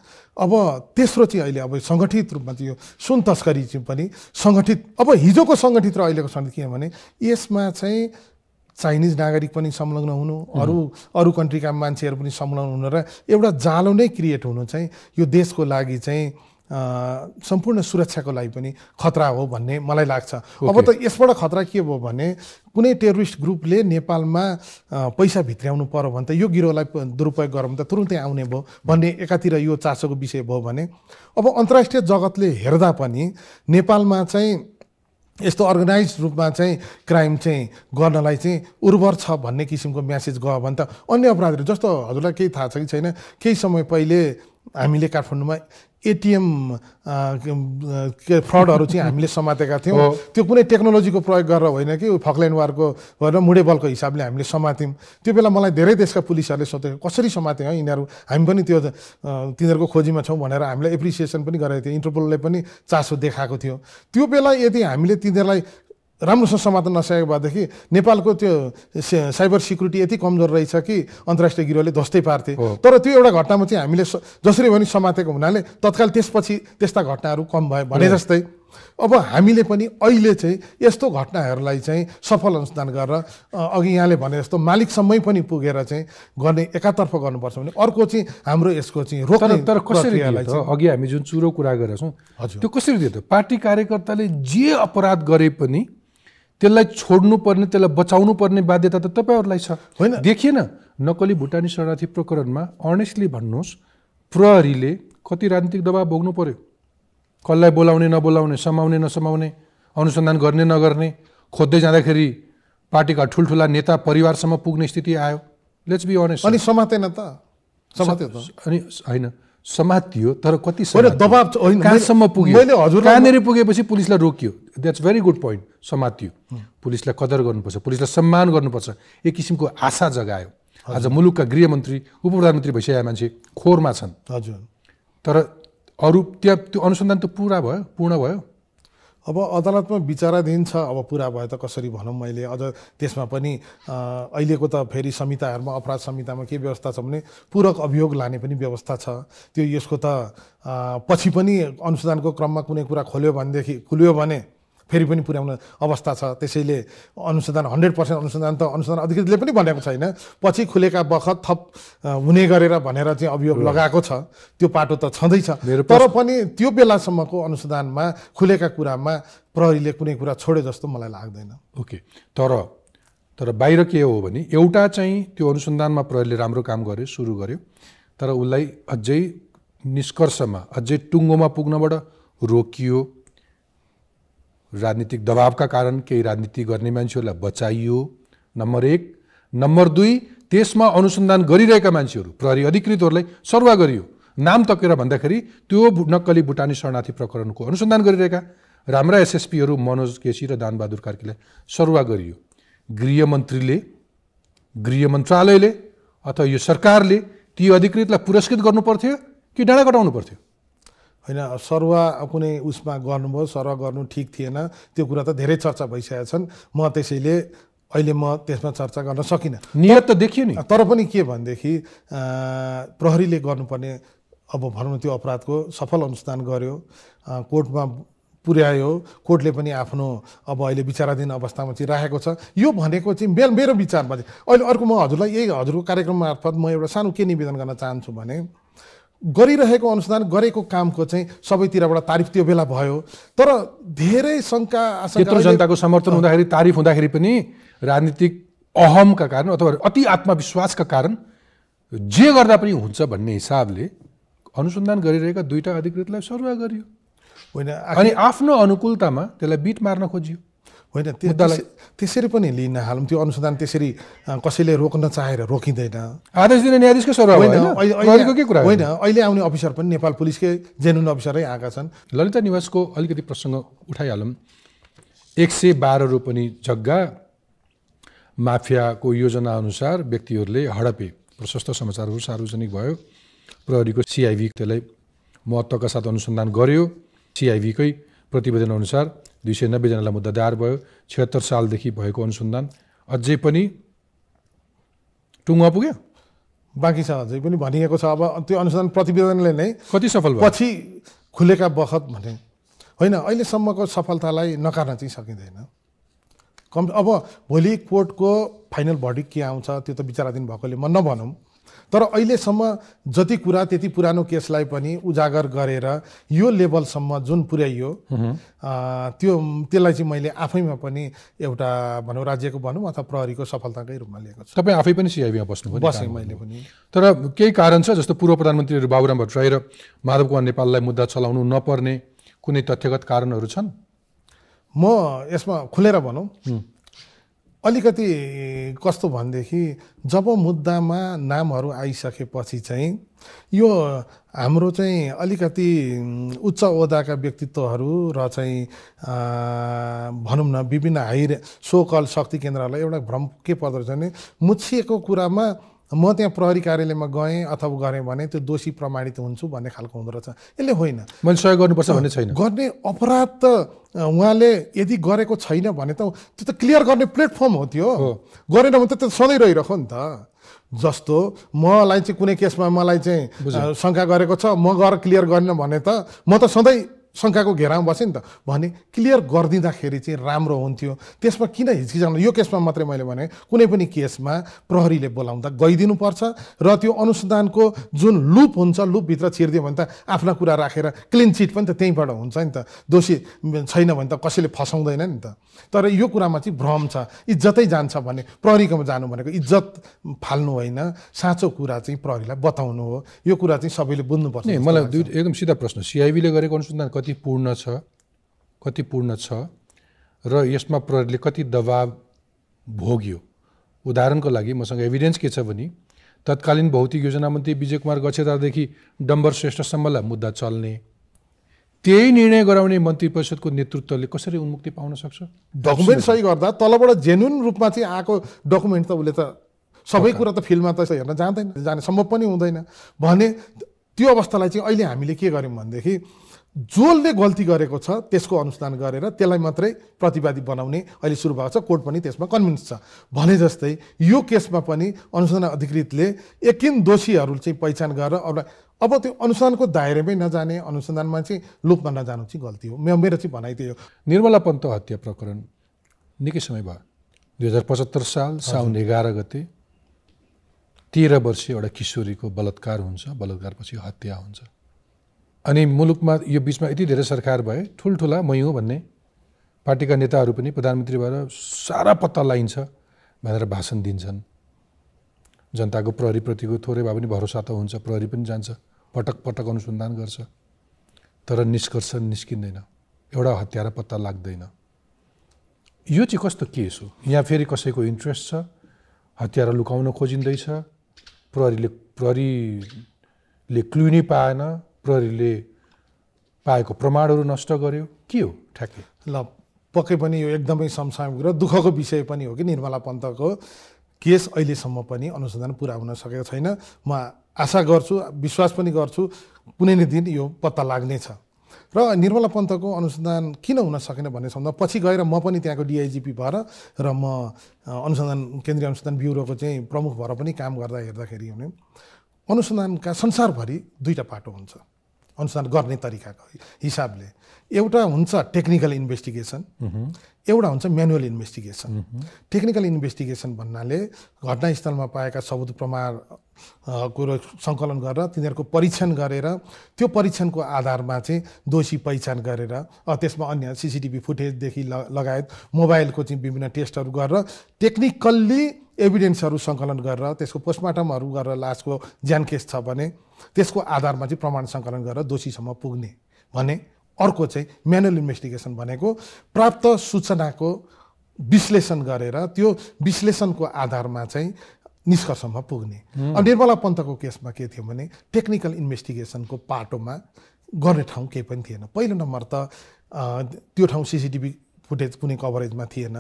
अब तेस्रो चाहिँ अहिले अब संगठित रूपमा चाहिँ यो सुन तस्करी चाहिँ पनि संगठित अब हिजोको संगठित र अहिलेको संगठित किनभने यसमा चाहिँ चाइनिज नागरिक पनि संलग्न हुनु अरू कन्ट्रीका मान्छेहरू पनि संलग्न हुनु र एउटा जालो नै क्रिएट हुनु चाहिँ यो देशको लागि चाहिँ सम्पूर्ण सुरक्षाको लागि पनि खतरा हो भन्ने मलाई लाग्छ। अब त यसबाट खतरा के भयो भने कुनै टेररिस्ट ग्रुपले नेपालमा पैसा भित्र्याउनु पर्यो भने त यो गिरोहलाई दुरुपयोग गरौँ त तुरुन्तै आउने भयो भन्ने एकातिर यो चासोको विषय भयो भने अब अन्तर्राष्ट्रिय जगतले हेर्दा पनि नेपालमा चाहिँ यस्तो अर्गनाइज रूपमा चाहिँ क्राइम चाहिँ गर्नलाई चाहिँ उर्वर छ भन्ने किसिमको म्यासेज गयो भने त अन्य अपराधहरू जस्तो हजुरलाई केही थाहा छ कि छैन केही समय पहिले हामीले काठमाडौँमा एटीएम फ्रडहरू चाहिँ हामीले समातेका थियौँ त्यो कुनै टेक्नोलोजीको प्रयोग गरेर होइन कि फक्ल्यान्डवारको भनेर मुडे बलको हिसाबले हामीले समात्यौँ। त्यो बेला मलाई धेरै देशका पुलिसहरूले सोधेको कसरी समात्यौँ यिनीहरू हामी पनि त्यो तिनीहरूको खोजीमा छौँ भनेर हामीलाई एप्रिसिएसन पनि गरेको थियो इन्टरपोलले पनि चासो देखाएको थियो। त्यो बेला यदि हामीले तिनीहरूलाई राम्रोसँग समाधान नसकेको भएदेखि नेपालको त्यो साइबर सिक्युरिटी यति कमजोर रहेछ कि अन्तर्राष्ट्रिय गिरोहले ध्वस्तै पार्थे। तर त्यो एउटा घटनामा चाहिँ हामीले जसरी पनि समातेको हुनाले तत्काल त्यसपछि त्यस्ता घटनाहरू कम भए भने जस्तै अब हामीले पनि अहिले चाहिँ यस्तो घटनाहरूलाई चाहिँ सफल अनुसन्धान गरेर अघि यहाँले भने जस्तो मालिकसम्मै पनि पुगेर चाहिँ गर्ने एकातर्फ गर्नुपर्छ भने अर्को चाहिँ हाम्रो यसको चाहिँ रोक्ने तर कसरी अघि हामी जुन चुरो कुरा गरेछौँ त्यो कसरी थियो पार्टी कार्यकर्ताले जे अपराध गरे पनि त्यसलाई छोड्नुपर्ने त्यसलाई बचाउनुपर्ने बाध्यता त तपाईहरूलाई छ होइन। देखिएन नक्कली भुटानी शरणार्थी प्रकरणमा अनेस्टली भन्नुहोस् प्रहरीले कति राजनीतिक दबाब भोग्नु पर्यो कसलाई बोलाउने नबोलाउने समाउने नसमाउने अनुसन्धान गर्ने नगर्ने खोज्दै जाँदाखेरि पार्टीका ठुल्ठुला नेता परिवारसम्म पुग्ने स्थिति आयो। लेट्स बी अनेस्ट अनि समातेन त समात्यो त अनि होइन समातियो तर कति दबाब कहाँसम्म पुग्यो मैले हजुर कहाँनिर पुगेपछि पुलिसलाई रोकियो द्याट्स भेरी गुड पोइन्ट समातियो पुलिसलाई कदर गर्नुपर्छ पुलिसलाई सम्मान गर्नुपर्छ एक किसिमको आशा जगायो। आज मुलुकका गृहमन्त्री उपप्रधानमन्त्री भइसकेका मान्छे खोरमा छन् हजुर तर अरू त्यहाँ त्यो अनुसन्धान त पुरा भयो पूर्ण भयो अब अदालतमा विचाराधीन छ। अब पुरा भयो त कसरी भनौँ मैले अझ त्यसमा पनि अहिलेको त फेरि संहिताहरूमा अपराध संहितामा के व्यवस्था छ भने पूरक अभियोग लाने पनि व्यवस्था छ। त्यो यसको त पछि पनि अनुसन्धानको क्रममा कुनै कुरा खोल्यो भनेदेखि खुल्यो भने फेरि पनि पुर्याउने अवस्था छ। त्यसैले अनुसन्धान 100% अनुसन्धान त अनुसन्धान अधिकृतले पनि भनेको छैन पछि खुलेका बखत थप हुने गरेर भनेर चाहिँ अभियोग लगाएको छ त्यो पाटो त छँदैछ तर पनि त्यो बेलासम्मको अनुसन्धानमा खुलेका कुरामा प्रहरीले कुनै कुरा छोड्यो जस्तो मलाई लाग्दैन। ओके तर बाहिर के हो भने एउटा चाहिँ त्यो अनुसन्धानमा प्रहरीले राम्रो काम गर्यो सुरु गर्यो तर उसलाई अझै निष्कर्षमा अझै टुङ्गोमा पुग्नबाट रोकियो राजनीतिक दबावका कारण केही राजनीति गर्ने मान्छेहरूलाई बचाइयो नम्बर एक। नम्बर दुई त्यसमा अनुसन्धान गरिरहेका मान्छेहरू प्रहरी अधिकृतहरूलाई सर्वा गरियो नाम तकेर भन्दाखेरि त्यो नक्कली भुटानी शरणार्थी प्रकरणको अनुसन्धान गरिरहेका राम्रा एसएसपीहरू मनोज केसी र दानबहादुर कार्कीलाई सर्वा गरियो। गृहमन्त्रीले गृह मन्त्रालयले अथवा यो सरकारले ती अधिकृतलाई पुरस्कृत गर्नुपर्थ्यो कि डाँडा कटाउनु पर्थ्यो होइन सर्वा कुनै उसमा गर्नुभयो सर्वा गर्नु ठिक थिएन त्यो कुरा त धेरै चर्चा भइसकेका छन् म त्यसैले अहिले म त्यसमा चर्चा गर्न सकिनँ नियत त देखियो नि तर पनि के भनेदेखि प्रहरीले गर्नुपर्ने अब भनौँ त्यो अपराधको सफल अनुसन्धान गर्यो कोर्टमा पुर्यायो कोर्टले पनि आफ्नो अब अहिले विचाराधीन अवस्थामा चाहिँ राखेको छ यो भनेको चाहिँ मेरो विचारमा चाहिँ अहिले अर्को म हजुरलाई यही हजुरको कार्यक्रम मार्फत म एउटा सानो के निवेदन गर्न चाहन्छु भने गरिरहेको अनुसन्धान गरेको कामको चाहिँ सबैतिरबाट तारिफ त्यो बेला भयो तर धेरै शङ्का आशंका जनताको समर्थन हुँदाखेरि तारिफ हुँदाखेरि पनि राजनीतिक अहमका कारण अथवा अति आत्मविश्वासका कारण जे गर्दा पनि हुन्छ भन्ने हिसाबले अनुसन्धान गरिरहेका दुईटा अधिकृतलाई सर्वा गरियो होइन अनि आफ्नो अनुकूलतामा त्यसलाई बिट मार्न खोजियो होइन त्यसरी पनि लिन हालौँ त्यो अनुसन्धान त्यसरी कसैले रोक्न चाहेर रोकिँदैन आदेश दिने न्यायाधीशको सर्वा होइन अहिले आउने अफिसर पनि नेपाल पुलिसकै जेनुइन अफिसरै आएका छन्। ललिता निवासको अलिकति प्रसङ्ग उठाइहालौँ 112 रोपनी जग्गा माफियाको योजना अनुसार व्यक्तिहरूले हडपे प्रशस्त समाचारहरु सार्वजनिक भयो। प्रहरीको सीआईबी त्यसलाई महत्त्वका साथ अनुसन्धान गर्यो। सीआईबीकै प्रतिवेदन अनुसार 290 जनालाई मुद्दा दायर भयो। 76 सालदेखि भएको अनुसन्धान अझै पनि टुङ्गो पुग्यो, बाँकी छ, अझै पनि भनिएको छ। अब त्यो अनुसन्धान प्रतिवेदनले नै कति सफल भयो पछि खुलेका बखत भने होइन, अहिलेसम्मको सफलतालाई नकार्न चाहिँ सकिँदैन। कम अब भोलि कोर्टको फाइनल भर्डिक्ट के आउँछ त्यो त विचाराधीन भएकोले म नभनौँ, तर अहिलेसम्म जति कुरा त्यति पुरानो केसलाई पनि उजागर गरेर यो लेभलसम्म जुन पुर्याइयो त्यसलाई चाहिँ मैले आफैमा पनि एउटा भनौँ राज्यको भनौँ अथवा प्रहरीको सफलताकै रूपमा लिएको छु। तपाईँ आफै पनि सिआइबीमा बस्नुभयो? बसेँ मैले पनि, तर केही कारण छ। जस्तो पूर्व प्रधानमन्त्रीहरू बाबुराम भट्टराई र माधव कुमार नेपाललाई मुद्दा चलाउनु नपर्ने कुनै तथ्यगत कारणहरू छन्? म यसमा खुलेर भनौँ अलिकति कस्तो भनेदेखि जब मुद्दामा नामहरू आइसकेपछि चाहिँ यो हाम्रो चाहिँ अलिकति उच्च ओहदाका व्यक्तित्वहरू र चाहिँ भनौँ न विभिन्न हाई सोकल शक्ति केन्द्रहरूलाई एउटा भ्रम के पर्दो रहेछ भने मुछिएको कुरामा म त्यहाँ प्रहरी कार्यालयमा गएँ अथवा गरेँ भने त्यो दोषी प्रमाणित हुन्छु भन्ने खालको हुँदो रहेछ। यसले होइन, मैले सहयोग गर्नुपर्छ भन्ने छैन, गर्ने अपराध त उहाँले यदि गरेको छैन भने त त्यो त क्लियर गर्ने प्लेटफर्म हो। त्यो गरेन भने त त्यो सधैँ रहिरह्यो नि त। जस्तो मलाई चाहिँ कुनै केसमा मलाई चाहिँ शङ्का गरेको छ, म गएर क्लियर गरेन भने त म त सधैँ शङ्काको घेरामा बसेँ नि त, भने क्लियर गरिदिँदाखेरि चाहिँ राम्रो हुन्थ्यो। त्यसमा किन हिचकिचाउनु? यो केसमा मात्रै मैले भने कुनै पनि केसमा प्रहरीले बोलाउँदा गइदिनुपर्छ र त्यो अनुसन्धानको जुन लुप हुन्छ लुपभित्र छिर्दियो भने त आफ्ना कुरा राखेर क्लिन चिट पनि त त्यहीँबाट हुन्छ नि त। दोषी छैन भने त कसैले फसाउँदैन नि त। तर यो कुरामा चाहिँ भ्रम छ, इज्जतै जान्छ भन्ने। प्रहरीकोमा जानु भनेको इज्जत फाल्नु होइन, साँचो कुरा चाहिँ प्रहरीलाई बताउनु हो। यो कुरा चाहिँ सबैले बुझ्नुपर्छ। मलाई एकदम सिधा प्रश्न, सिआइबीले गरेको अनुसन्धान कति पूर्ण छ र यसमा प्रहरीले कति दबाब भोग्यो? उदाहरणको लागि मसँग एभिडेन्स के छ भने तत्कालीन भौतिक योजना मन्त्री विजय कुमार गच्छेदारदेखि डम्बर श्रेष्ठसम्मलाई मुद्दा चल्ने, त्यही निर्णय गराउने मन्त्री परिषदको नेतृत्वले कसरी उन्मुक्ति पाउन सक्छ? डकुमेन्ट सही गर्दा तलबाट जेन्युन रूपमा चाहिँ आएको डकुमेन्ट त उसले त सबै कुरा त फिल्डमा त हेर्न जाँदैन, जाने सम्भव पनि हुँदैन भने त्यो अवस्थालाई चाहिँ अहिले हामीले के गर्यौँ भनेदेखि जसले गल्ती गरेको छ त्यसको अनुसन्धान गरेर त्यसलाई मात्रै प्रतिवादी बनाउने अहिले सुरु भएको छ। कोर्ट पनि त्यसमा कन्भिन्स छ। भने जस्तै यो केसमा पनि अनुसन्धान अधिकृतले यकिन दोषीहरू चाहिँ पहिचान गरेर अब त्यो अनुसन्धानको दायरामै नजाने, अनुसन्धानमा चाहिँ लुपमा नजानु चाहिँ गल्ती हो। मेरो चाहिँ भनाइ थियो। निर्मला पन्त हत्या प्रकरण निकै समय भयो, 2075 साल साउन 11 गते 13 वर्षीय एउटा किशोरीको बलात्कार हुन्छ, बलात्कारपछि हत्या हुन्छ। अनि मुलुकमा यो बीचमा यति धेरै सरकार भए, ठुल्ठुला मै हुँ भन्ने पार्टीका नेताहरू पनि प्रधानमन्त्री भएर सारा पत्ता लगाइन्छ भनेर भाषण दिन्छन्। जनताको प्रहरीप्रतिको थोरै भए पनि भरोसा त हुन्छ, प्रहरी पनि जान्छ, पटक पटक अनुसन्धान गर्छ, तर निष्कर्ष निस्किँदैन, एउटा हत्यारा पत्ता लाग्दैन। यो चाहिँ कस्तो केस हो? यहाँ फेरि कसैको इन्ट्रेस्ट छ, हत्यारा लुकाउन खोजिँदैछ, प्रहरीले क्लु नै पाएन, प्रहरीले पाएको प्रमाणहरू नष्ट गर्यो, के हो ठ्याक्कै? ल पक्कै पनि यो एकदमै समसामयिक र दुःखको विषय पनि हो कि निर्मला पन्तको केस अहिलेसम्म पनि अनुसन्धान पुरा हुन सकेको छैन। म आशा गर्छु, विश्वास पनि गर्छु कुनै न दिन यो पत्ता लाग्नेछ। र निर्मला पन्तको अनुसन्धान किन हुन सकेन भन्ने सम्बन्धमा पछि गएर म पनि त्यहाँको डिआइजिपी भएर र म अनुसन्धान केन्द्रीय अनुसन्धान ब्युरोको चाहिँ प्रमुख भएर पनि काम गर्दा हेर्दाखेरि हुने अनुसन्धानका संसारभरि दुईवटा पाटो हुन्छ अनुसन्धान गर्ने तरिकाको हिसाबले। एउटा हुन्छ टेक्निकल इन्भेस्टिगेसन, एउटा हुन्छ म्यानुअल इन्भेस्टिगेसन। टेक्निकल इन्भेस्टिगेसन भन्नाले घटनास्थलमा पाएका सबुत प्रमाण कुरो सङ्कलन गरेर तिनीहरूको परीक्षण गरेर त्यो परीक्षणको आधारमा चाहिँ दोषी पहिचान गरेर त्यसमा अन्य सिसिटिभी फुटेजदेखि लगायत मोबाइलको चाहिँ विभिन्न टेस्टहरू गरेर टेक्निकल्ली एभिडेन्सहरू सङ्कलन गरेर त्यसको पोस्टमार्टमहरू गरेर लास्टको ज्यान केस छ भने त्यसको आधारमा चाहिँ प्रमाण सङ्कलन गरेर दोषीसम्म पुग्ने भने अर्को चाहिँ म्यानुअल इन्भेस्टिगेसन भनेको प्राप्त सूचनाको विश्लेषण गरेर त्यो विश्लेषणको आधारमा चाहिँ निष्कर्षमा पुग्ने। अब निर्मला पन्तको केसमा के थियो भने टेक्निकल इन्भेस्टिगेसनको पाटोमा गर्ने ठाउँ केही पनि थिएन। पहिलो नम्बर त त्यो ठाउँ सिसिटिभी फुटेज कुनै कभरेजमा थिएन,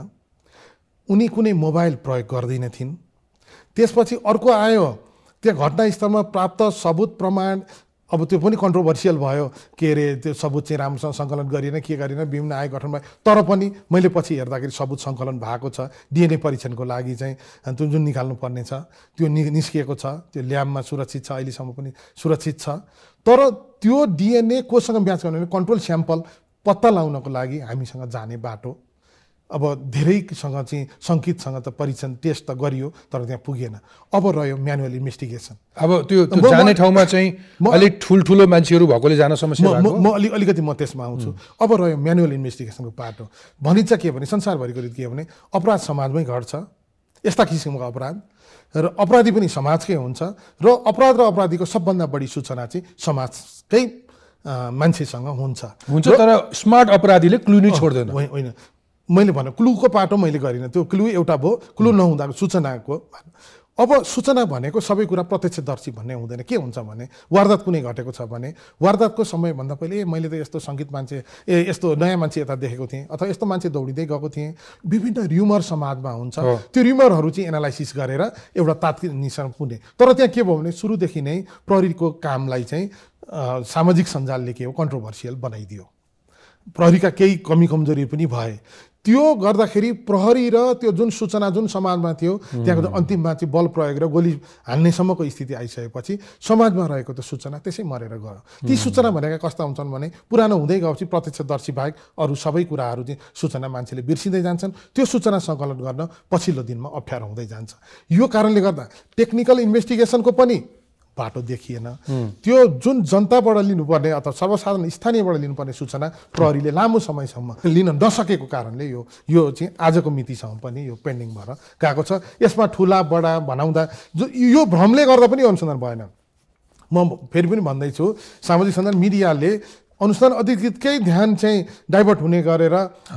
उनी कुनै मोबाइल प्रयोग गर्दैनथिन्। त्यसपछि अर्को आयो त्यहाँ घटनास्थलमा प्राप्त सबूत प्रमाण अब त्यो पनि कन्ट्रोभर्सियल भयो के अरे त्यो सबूत चाहिँ राम्रोसँग सङ्कलन गरिएन के गरेन विभिन्न आयोग गठन भयो तर पनि मैले पछि हेर्दाखेरि सबूत सङ्कलन भएको छ डीएनए परीक्षणको लागि चाहिँ जुन जुन निकाल्नुपर्ने छ त्यो निस्किएको छ त्यो ल्याबमा सुरक्षित छ अहिलेसम्म पनि सुरक्षित छ तर त्यो डीएनए कोसँग म्याच गर्ने भने कन्ट्रोल स्याम्पल पत्ता लगाउनको लागि हामीसँग जाने बाटो अब धेरैसँग चाहिँ सङ्कितसँग त परीक्षण टेस्ट त गरियो तर त्यहाँ पुगेन अब रह्यो म्यानुअल इन्भेस्टिगेसन अब त्यो जाने ठाउँमा चाहिँ अलिक ठुल्ठुलो मान्छेहरू भएकोले जान समस्या भएको म अलिकति म त्यसमा आउँछु अब रह्यो म्यानुअल इन्भेस्टिगेसनको पाटो भनिन्छ के भने संसारभरिको रीति के भने अपराध समाजमै घट्छ यस्ता किसिमका अपराध र अपराधी पनि समाजकै हुन्छ र अपराधीको सबभन्दा बढी सूचना चाहिँ समाजकै मान्छेसँग हुन्छ तर स्मार्ट अपराधीले क्लु नै छोड्दैन होइन मैले भने क्लुको पाटो मैले गरिनँ त्यो क्लु एउटा भयो क्लु नहुँदाको सूचनाको अब सूचना भनेको सबै कुरा प्रत्यक्षदर्शी भन्ने हुँदैन के हुन्छ भने वारदात कुनै घटेको छ भने वारदातको समयभन्दा पहिले मैले त यस्तो सङ्गीत मान्छे यस्तो नयाँ मान्छे यता देखेको थिएँ अथवा यस्तो मान्छे दौडिँदै गएको थिएँ विभिन्न र्युमर समाजमा हुन्छ त्यो र्युमरहरू चाहिँ एनालाइसिस गरेर एउटा तात्विक निशान पुग्ने तर त्यहाँ के भयो भने सुरुदेखि नै प्रहरीको कामलाई चाहिँ सामाजिक सञ्जालले के हो कन्ट्रोभर्सियल बनाइदियो प्रहरीका केही कमी कमजोरी पनि भए त्यो गर्दाखेरि प्रहरी र त्यो जुन सूचना जुन समाजमा थियो त्यहाँको अन्तिममा चाहिँ बल प्रयोग र गोली हाल्नेसम्मको स्थिति आइसकेपछि समाजमा रहेको त्यो सूचना त्यसै मरेर गयो ती सूचना भनेका कस्ता हुन्छन् भने पुरानो हुँदै गएपछि प्रत्यक्षदर्शी बाहेक अरू सबै कुराहरू चाहिँ सूचना मान्छेले बिर्सिँदै जान्छन् त्यो सूचना सङ्कलन गर्न पछिल्लो दिनमा अप्ठ्यारो हुँदै जान्छ यो कारणले गर्दा टेक्निकल इन्भेस्टिगेसनको पनि बाटो देखिएन त्यो जुन जनताबाट लिनुपर्ने अथवा सर्वसाधारण स्थानीयबाट लिनुपर्ने सूचना प्रहरीले लामो समयसम्म लिन नसकेको कारणले यो चाहिँ आजको मितिसम्म पनि यो पेन्डिङ भएर गएको छ यसमा ठुला बडा भनाउँदा यो भ्रमले गर्दा पनि अनुसन्धान भएन म फेरि पनि भन्दैछु सामाजिक सञ्जाल मिडियाले अनुसन्धान अधिकृतकै ध्यान चाहिँ डाइभर्ट हुने गरेर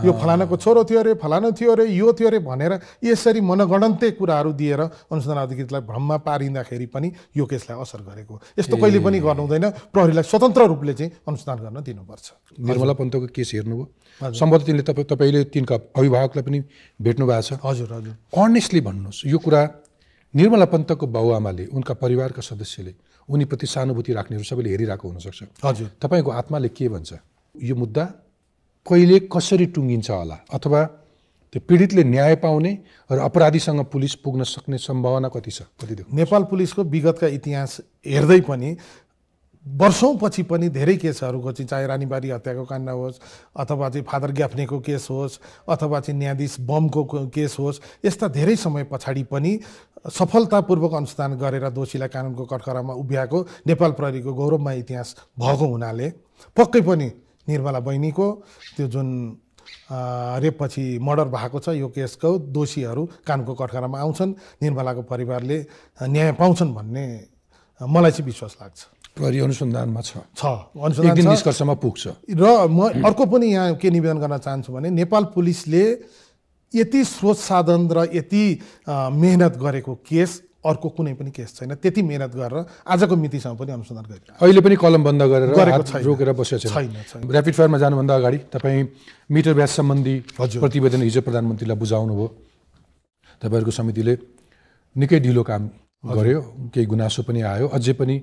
यो फलानाको छोरो थियो अरे फलाना थियो अरे यो थियो अरे भनेर यसरी मनगणन्ते कुराहरू दिएर अनुसन्धान अधिकृतलाई भ्रममा पारिँदाखेरि पनि यो केसलाई असर गरेको यस्तो कहिले पनि गर्नु हुँदैन प्रहरीलाई स्वतन्त्र रूपले चाहिँ अनुसन्धान गर्न दिनुपर्छ निर्मला पन्तको केस हेर्नुभयो सम्भवतः तिनले तपाईँले तिनका अभिभावकलाई पनि भेट्नु भएको छ हजुर हजुर अनेस्टली भन्नुहोस् यो कुरा निर्मला पन्तको बाबुआमाले उनका परिवारका सदस्यले उनीप्रति सहानुभूति राख्नेहरू सबैले हेरिरहेको हुनसक्छ हजुर तपाईँको आत्माले के भन्छ यो मुद्दा कहिले कसरी टुङ्गिन्छ होला अथवा त्यो पीडितले न्याय पाउने र अपराधीसँग पुलिस पुग्न सक्ने सम्भावना कति छ नेपाल पुलिसको विगतका इतिहास हेर्दै पनि वर्षौँपछि पनि धेरै केसहरूको चाहिँ चाहे रानीबारी हत्याको काण्ड होस् अथवा चाहिँ फादर ग्याफ्नेको केस होस् अथवा चाहिँ न्यायाधीश बमको केस होस् यस्ता धेरै समय पछाडि पनि सफलतापूर्वक अनुसन्धान गरेर दोषीलाई कानुनको कठघरामा उभ्याएको नेपाल प्रहरीको गौरवमय इतिहास भएको हुनाले पक्कै पनि निर्मला बहिनीको त्यो जुन रेपपछि मर्डर भएको छ यो केसको दोषीहरू कानुनको कठघरामा आउँछन् निर्मलाको परिवारले न्याय पाउँछन् भन्ने मलाई चाहिँ विश्वास लाग्छ प्रहरी अनुसन्धानमा छ एक दिन निष्कर्षमा पुग्छ र म अर्को पनि यहाँ के निवेदन गर्न चाहन्छु भने नेपाल पुलिसले यति स्रोत साधन र यति मेहनत गरेको केस अर्को कुनै पनि केस छैन त्यति मेहनत गरेर आजको मितिसम्म पनि अनुसन्धान गरिरहेको अहिले पनि कलम बन्द गरेर रोकेर बसेको छैन ऱ्यापिड फायरमा जानुभन्दा अगाडि तपाईँ मिटर ब्याज सम्बन्धी प्रतिवेदन हिजो प्रधानमन्त्रीलाई बुझाउनु भयो तपाईँहरूको समितिले निकै ढिलो काम गर्यो केही गुनासो पनि आयो अझै पनि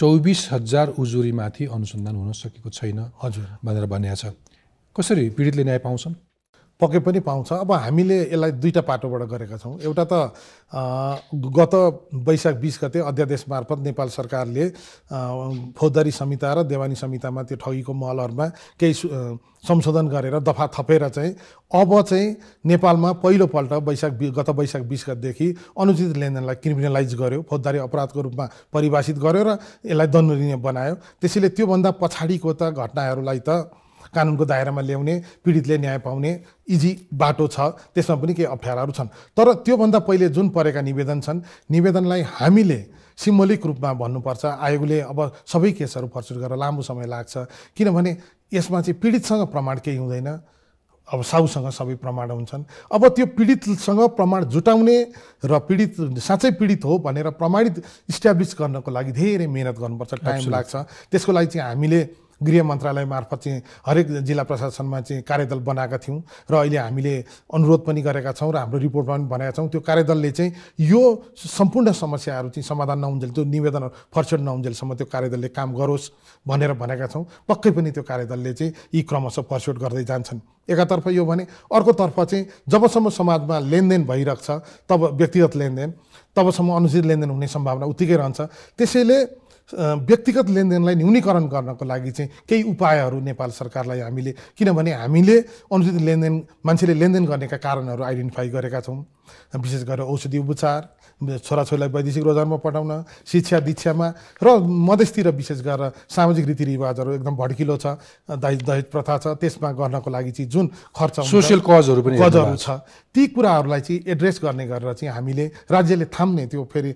24,000 उजुरीमाथि अनुसन्धान हुन सकेको छैन हजुर भनेर भनिएको छ कसरी पीडितले न्याय पाउँछन् पक्कै पनि पाउँछ अब हामीले यसलाई दुईटा पाटोबाट गरेका छौँ एउटा त गत वैशाख 20 गते अध्यादेश मार्फत नेपाल सरकारले फौजदारी संहिता र देवानी संहितामा त्यो ठगीको महलहरूमा केही संशोधन गरेर दफा थपेर चाहिँ अब चाहिँ नेपालमा पहिलोपल्ट गत वैशाख 20 गतेदेखि अनुचित लेनदेनलाई क्रिमिनलाइज गर्यो फौजदारी अपराधको रूपमा परिभाषित गर्यो र यसलाई दण्डनीय बनायो त्यसैले त्योभन्दा पछाडिको त घटनाहरूलाई त कानुनको दायरामा ल्याउने पीडितले न्याय पाउने इजी बाटो छ त्यसमा पनि केही अप्ठ्याराहरू छन् तर त्योभन्दा पहिले जुन परेका निवेदन छन् निवेदनलाई हामीले सिम्बोलिक रूपमा भन्नुपर्छ आयोगले अब सबै केसहरू फर्चुट गरेर लामो समय लाग्छ किनभने यसमा चाहिँ पीडितसँग प्रमाण केही हुँदैन अब साउसँग सबै प्रमाण हुन्छन् अब त्यो पीडितसँग प्रमाण जुटाउने र पीडित साँच्चै पीडित हो भनेर प्रमाणित इस्ट्याब्लिस गर्नको लागि धेरै मेहनत गर्नुपर्छ टाइम लाग्छ त्यसको लागि चाहिँ हामीले गृह मन्त्रालय मार्फत चाहिँ हरेक जिल्ला प्रशासनमा चाहिँ कार्यदल बनाएका थियौं र अहिले हामीले अनुरोध पनि गरेका छौं र हाम्रो रिपोर्टमा पनि भनेका छौं त्यो कार्यदलले चाहिँ यो सम्पूर्ण समस्याहरू चाहिँ समाधान नहुन्जेल त्यो निवेदन फर्स्ड नहुन्जेलसम्म त्यो कार्यदलले काम गरोस् भनेर भनेका छौं। पक्कै पनि त्यो कार्यदलले चाहिँ यी क्रमशः फर्स्ड गर्दै जान्छन्। एकातर्फ यो भने, अर्कोतर्फ चाहिँ जबसम्म समाजमा लेनदेन भइरहेछ तब व्यक्तिगत लेनदेन तबसम्म अनुचित लेनदेन हुने सम्भावना उत्तिकै रहन्छ। त्यसैले व्यक्तिगत लेनदेनलाई न्यूनीकरण गर्नको लागि चाहिँ केही उपायहरू नेपाल सरकारलाई हामीले, किनभने हामीले अनुचित लेनदेन मान्छेले लेनदेन गर्नेका कारणहरू आइडेन्टिफाई गरेका छौँ। विशेष गरेर औषधि उपचार, छोराछोरीलाई वैदेशिक रोजगारमा पठाउन, शिक्षा दीक्षामा र मधेसतिर विशेष गरेर सामाजिक रीतिरिवाजहरू एकदम भड्किलो छ, दहेज प्रथा छ, त्यसमा गर्नको लागि चाहिँ जुन खर्च सोसियल कजहरू पनि छ ती कुराहरूलाई चाहिँ एड्रेस गर्ने गरेर चाहिँ हामीले राज्यले थाम्ने त्यो फेरि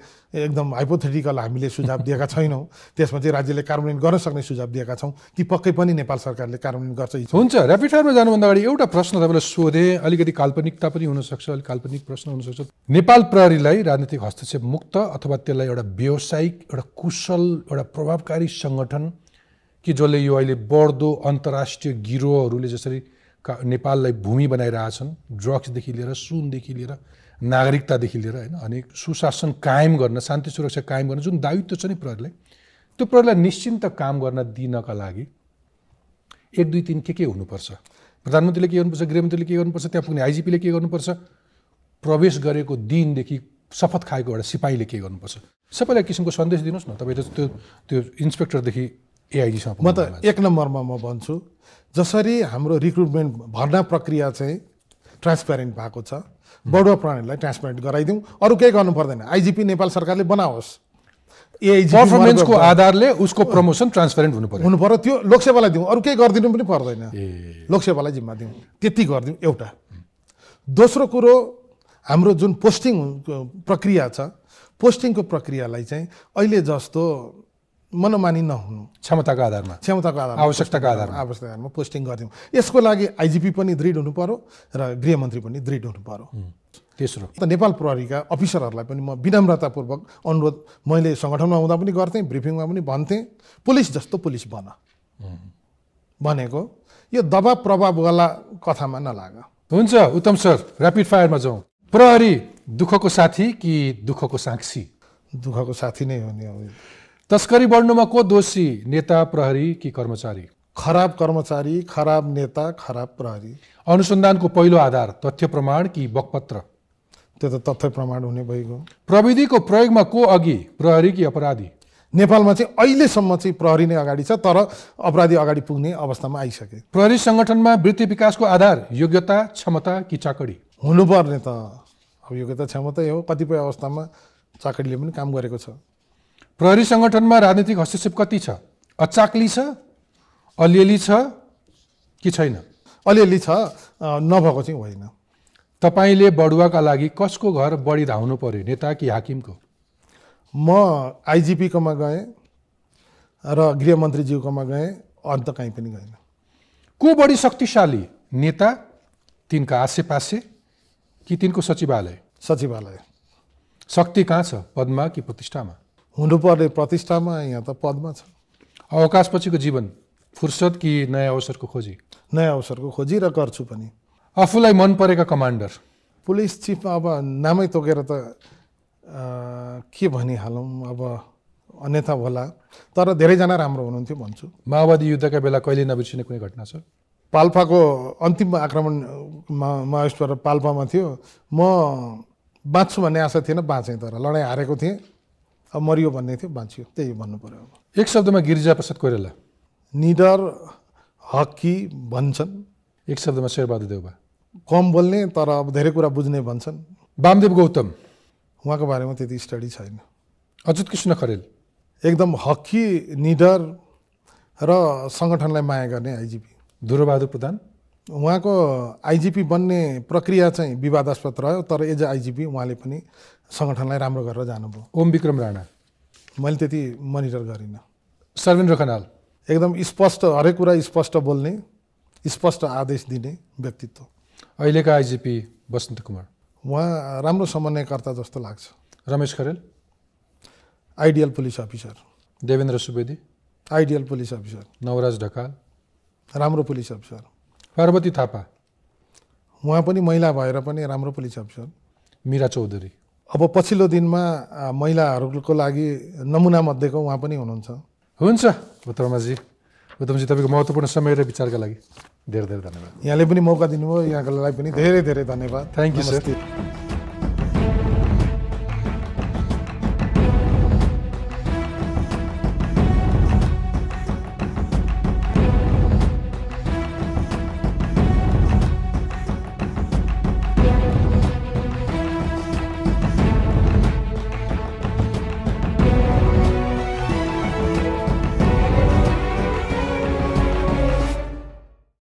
एकदम हाइपोथेटिकल हामीले सुझाव दिएका छैनौँ। त्यसमा चाहिँ राज्यले कार्यान्वयन गर्न सक्ने सुझाव दिएका छौँ कि पक्कै पनि नेपाल सरकारले कार्यान्वयन गर्छ। हुन्छ, ऱ्यापिड फायरमा जानुभन्दा अगाडि एउटा प्रश्न तपाईँलाई सोधेँ, अलिकति काल्पनिकता पनि हुनसक्छ, अलिक काल्पनिक प्रश्न हुनसक्छ। नेपाल प्रहरीलाई राजनीतिक हस्तक्षेप मुक्त अथवा त्यसलाई एउटा व्यावसायिक, एउटा कुशल, एउटा प्रभावकारी सङ्गठन कि जसले यो अहिले बढ्दो अन्तर्राष्ट्रिय गिरोहहरूले जसरी नेपाललाई भूमि बनाइरहेछन्, ड्रग्सदेखि लिएर सुनदेखि लिएर नागरिकतादेखि लिएर हैन, अनि सुशासन कायम गर्न, शान्ति सुरक्षा कायम गर्न जुन दायित्व छ नि प्रहरीलाई, त्यो प्रहरीलाई निश्चिन्त काम गर्न दिनका लागि 1, 2, 3 के हुनुपर्छ? प्रधानमन्त्रीले के गर्नुपर्छ, गृहमन्त्रीले के गर्नुपर्छ, त्यहाँ पुग्ने आइजिपीले के गर्नुपर्छ, प्रवेश गरेको दिनदेखि शपथ खाएको एउटा सिपाहीले के गर्नुपर्छ? सबैलाई किसिमको सन्देश दिनुहोस् न तपाईँ, त्यो इन्स्पेक्टरदेखि एआइजीसम्म। म त 1 नम्बरमा म भन्छु, जसरी हाम्रो रिक्रुटमेन्ट भर्ना प्रक्रिया चाहिँ ट्रान्सप्यारेन्ट भएको छ, बडो प्रणालीलाई ट्रान्सप्यारेन्ट गराइदिउँ, अरू केही गर्नु पर्दैन। आइजिपी नेपाल सरकारले बनाओस्, एआइजी परफर्मेन्सको आधारले उसको प्रमोसन ट्रान्सप्यारेन्ट हुनु पर्यो, त्यो लोकसेवालाई दिउँ, अरू केही गरिदिनु पनि पर्दैन, लोकसेवालाई जिम्मा दिउँ, त्यति गरिदिउँ एउटा। दोस्रो कुरो, हाम्रो जुन पोस्टिङ प्रक्रिया छ, पोस्टिङको प्रक्रियालाई चाहिँ अहिले जस्तो मनमानी नहुनु, क्षमताको आधारमा आवश्यकताको आधारमा पोस्टिङ गरिदिउँ। यसको लागि आइजिपी पनि दृढ हुनु पर्यो र गृहमन्त्री पनि दृढ हुनु पर्यो। तेस्रो त नेपाल प्रहरीका अफिसरहरूलाई पनि म विनम्रतापूर्वक अनुरोध, मैले सङ्गठनमा हुँदा पनि गर्थेँ, ब्रिफिङमा पनि भन्थेँ, पुलिस जस्तो पुलिस बन भनेको, यो दबाब प्रभाववाला कथामा नलाग। हुन्छ उत्तम सर, ऱ्यापिड फायरमा जाउँ। प्रहरी दुःखको साथी कि दुःखको साक्षी? दुःखको साथी नै हो नि। तस्करी बढ्नुमा को दोषी, नेता, प्रहरी कि कर्मचारी? खराब कर्मचारी, खराब नेता, खराब प्रहरी। अनुसन्धानको पहिलो आधार तथ्य प्रमाण कि बकपत्र? त्यो त तथ्य प्रमाण हुने भइगयो। प्रविधिको प्रयोगमा को अघि, प्रहरी कि अपराधी? नेपालमा चाहिँ अहिलेसम्म चाहिँ प्रहरी नै अगाडि छ, तर अपराधी अगाडि पुग्ने अवस्थामा आइसके। प्रहरी सङ्गठनमा वृत्ति विकासको आधार योग्यता, क्षमता कि चाकडी? हुनुपर्ने त अब योग्यता क्षमता हो, कतिपय अवस्थामा चाकडीले पनि काम गरेको छ। प्रहरी सङ्गठनमा राजनीतिक हस्तक्षेप कति छ? अचाक्ली छ, अलिअलि छ कि छैन? अलिअलि छ, नभएको चाहिँ होइन। तपाईँले बढुवाका लागि कसको घर बढी धाउनु पर्यो, नेता कि हाकिमको? म आइजिपीकोमा गएँ र गृहमन्त्रीज्यूकोमा गएँ, अन्त कहीँ पनि गएन। को बढी शक्तिशाली, नेता, तिनका आसेपासे कि तिनको सचिवालय? सचिवालय। शक्ति कहाँ छ, पदमा कि प्रतिष्ठामा? हुनुपर्ने प्रतिष्ठामा, यहाँ त पदमा छ। अवकाशपछिको जीवन, फुर्सद कि नयाँ अवसरको खोजी? नयाँ अवसरको खोजी, र गर्छु पनि। आफूलाई मन परेका कमान्डर? पुलिस चिफ, अब नामै तोकेर त के भनिहालौँ, अब अन्यथा होला, तर धेरैजना राम्रो हुनुहुन्थ्यो भन्छु। माओवादी युद्धका बेला कहिले नबिर्सिने कुनै घटना छ? पाल्पाको अन्तिम आक्रमणमा माओवादीबाट पाल्पामा थियो, म बाँच्छु भन्ने आशा थिएन, बाँचेँ, तर लडाइँ हारेको थिएँ, अब मरियो भन्ने थियो, बाँच्यो, त्यही भन्नु पर्यो। अब 1 शब्दमा गिरिजाप्रसाद कोइराला? निडर, हकी भन्छन्। 1 शब्दमा शेरबहादुर देउवा? कम बोल्ने तर अब धेरै कुरा बुझ्ने भन्छन्। वामदेव गौतम? उहाँको बारेमा त्यति स्टडी छैन। अच्युत कृष्ण खरेल? एकदम हकी, निडर र सङ्गठनलाई माया गर्ने आइजिपी। धुरबहादुर प्रधान? उहाँको आइजिपी बन्ने प्रक्रिया चाहिँ विवादास्पद रह्यो, तर एज आइजिपी उहाँले पनि सङ्गठनलाई राम्रो गरेर जानुभयो। ओम विक्रम राणा? मैले त्यति मनिटर गरिनँ। सर्वेन्द्र खनाल? एकदम स्पष्ट, हरेक कुरा स्पष्ट बोल्ने, स्पष्ट आदेश दिने व्यक्तित्व। अहिलेका आइजिपी बसन्त कुमार? उहाँ राम्रो समन्वयकर्ता जस्तो लाग्छ। Ramesh Kharel? Ideal police officer. देवेन्द्र सुवेदी? Ideal police officer. Navraj Dhakal राम्रो पुलिस अफिसर। पार्वती थापा उहाँ पनि महिला भएर पनि राम्रो पुलिस अफिसर। मीरा चौधरी अब पछिल्लो दिनमा महिलाहरूको लागि नमुना मध्येको उहाँ पनि हुनुहुन्छ। हुन्छ उत्तमजी, उत्तमजी तपाईको महत्त्वपूर्ण समय र विचारका लागि धेरै धेरै धन्यवाद। यहाँले पनि मौका दिनुभयो, यहाँको लागि पनि धेरै धेरै धन्यवाद। Thank you sir.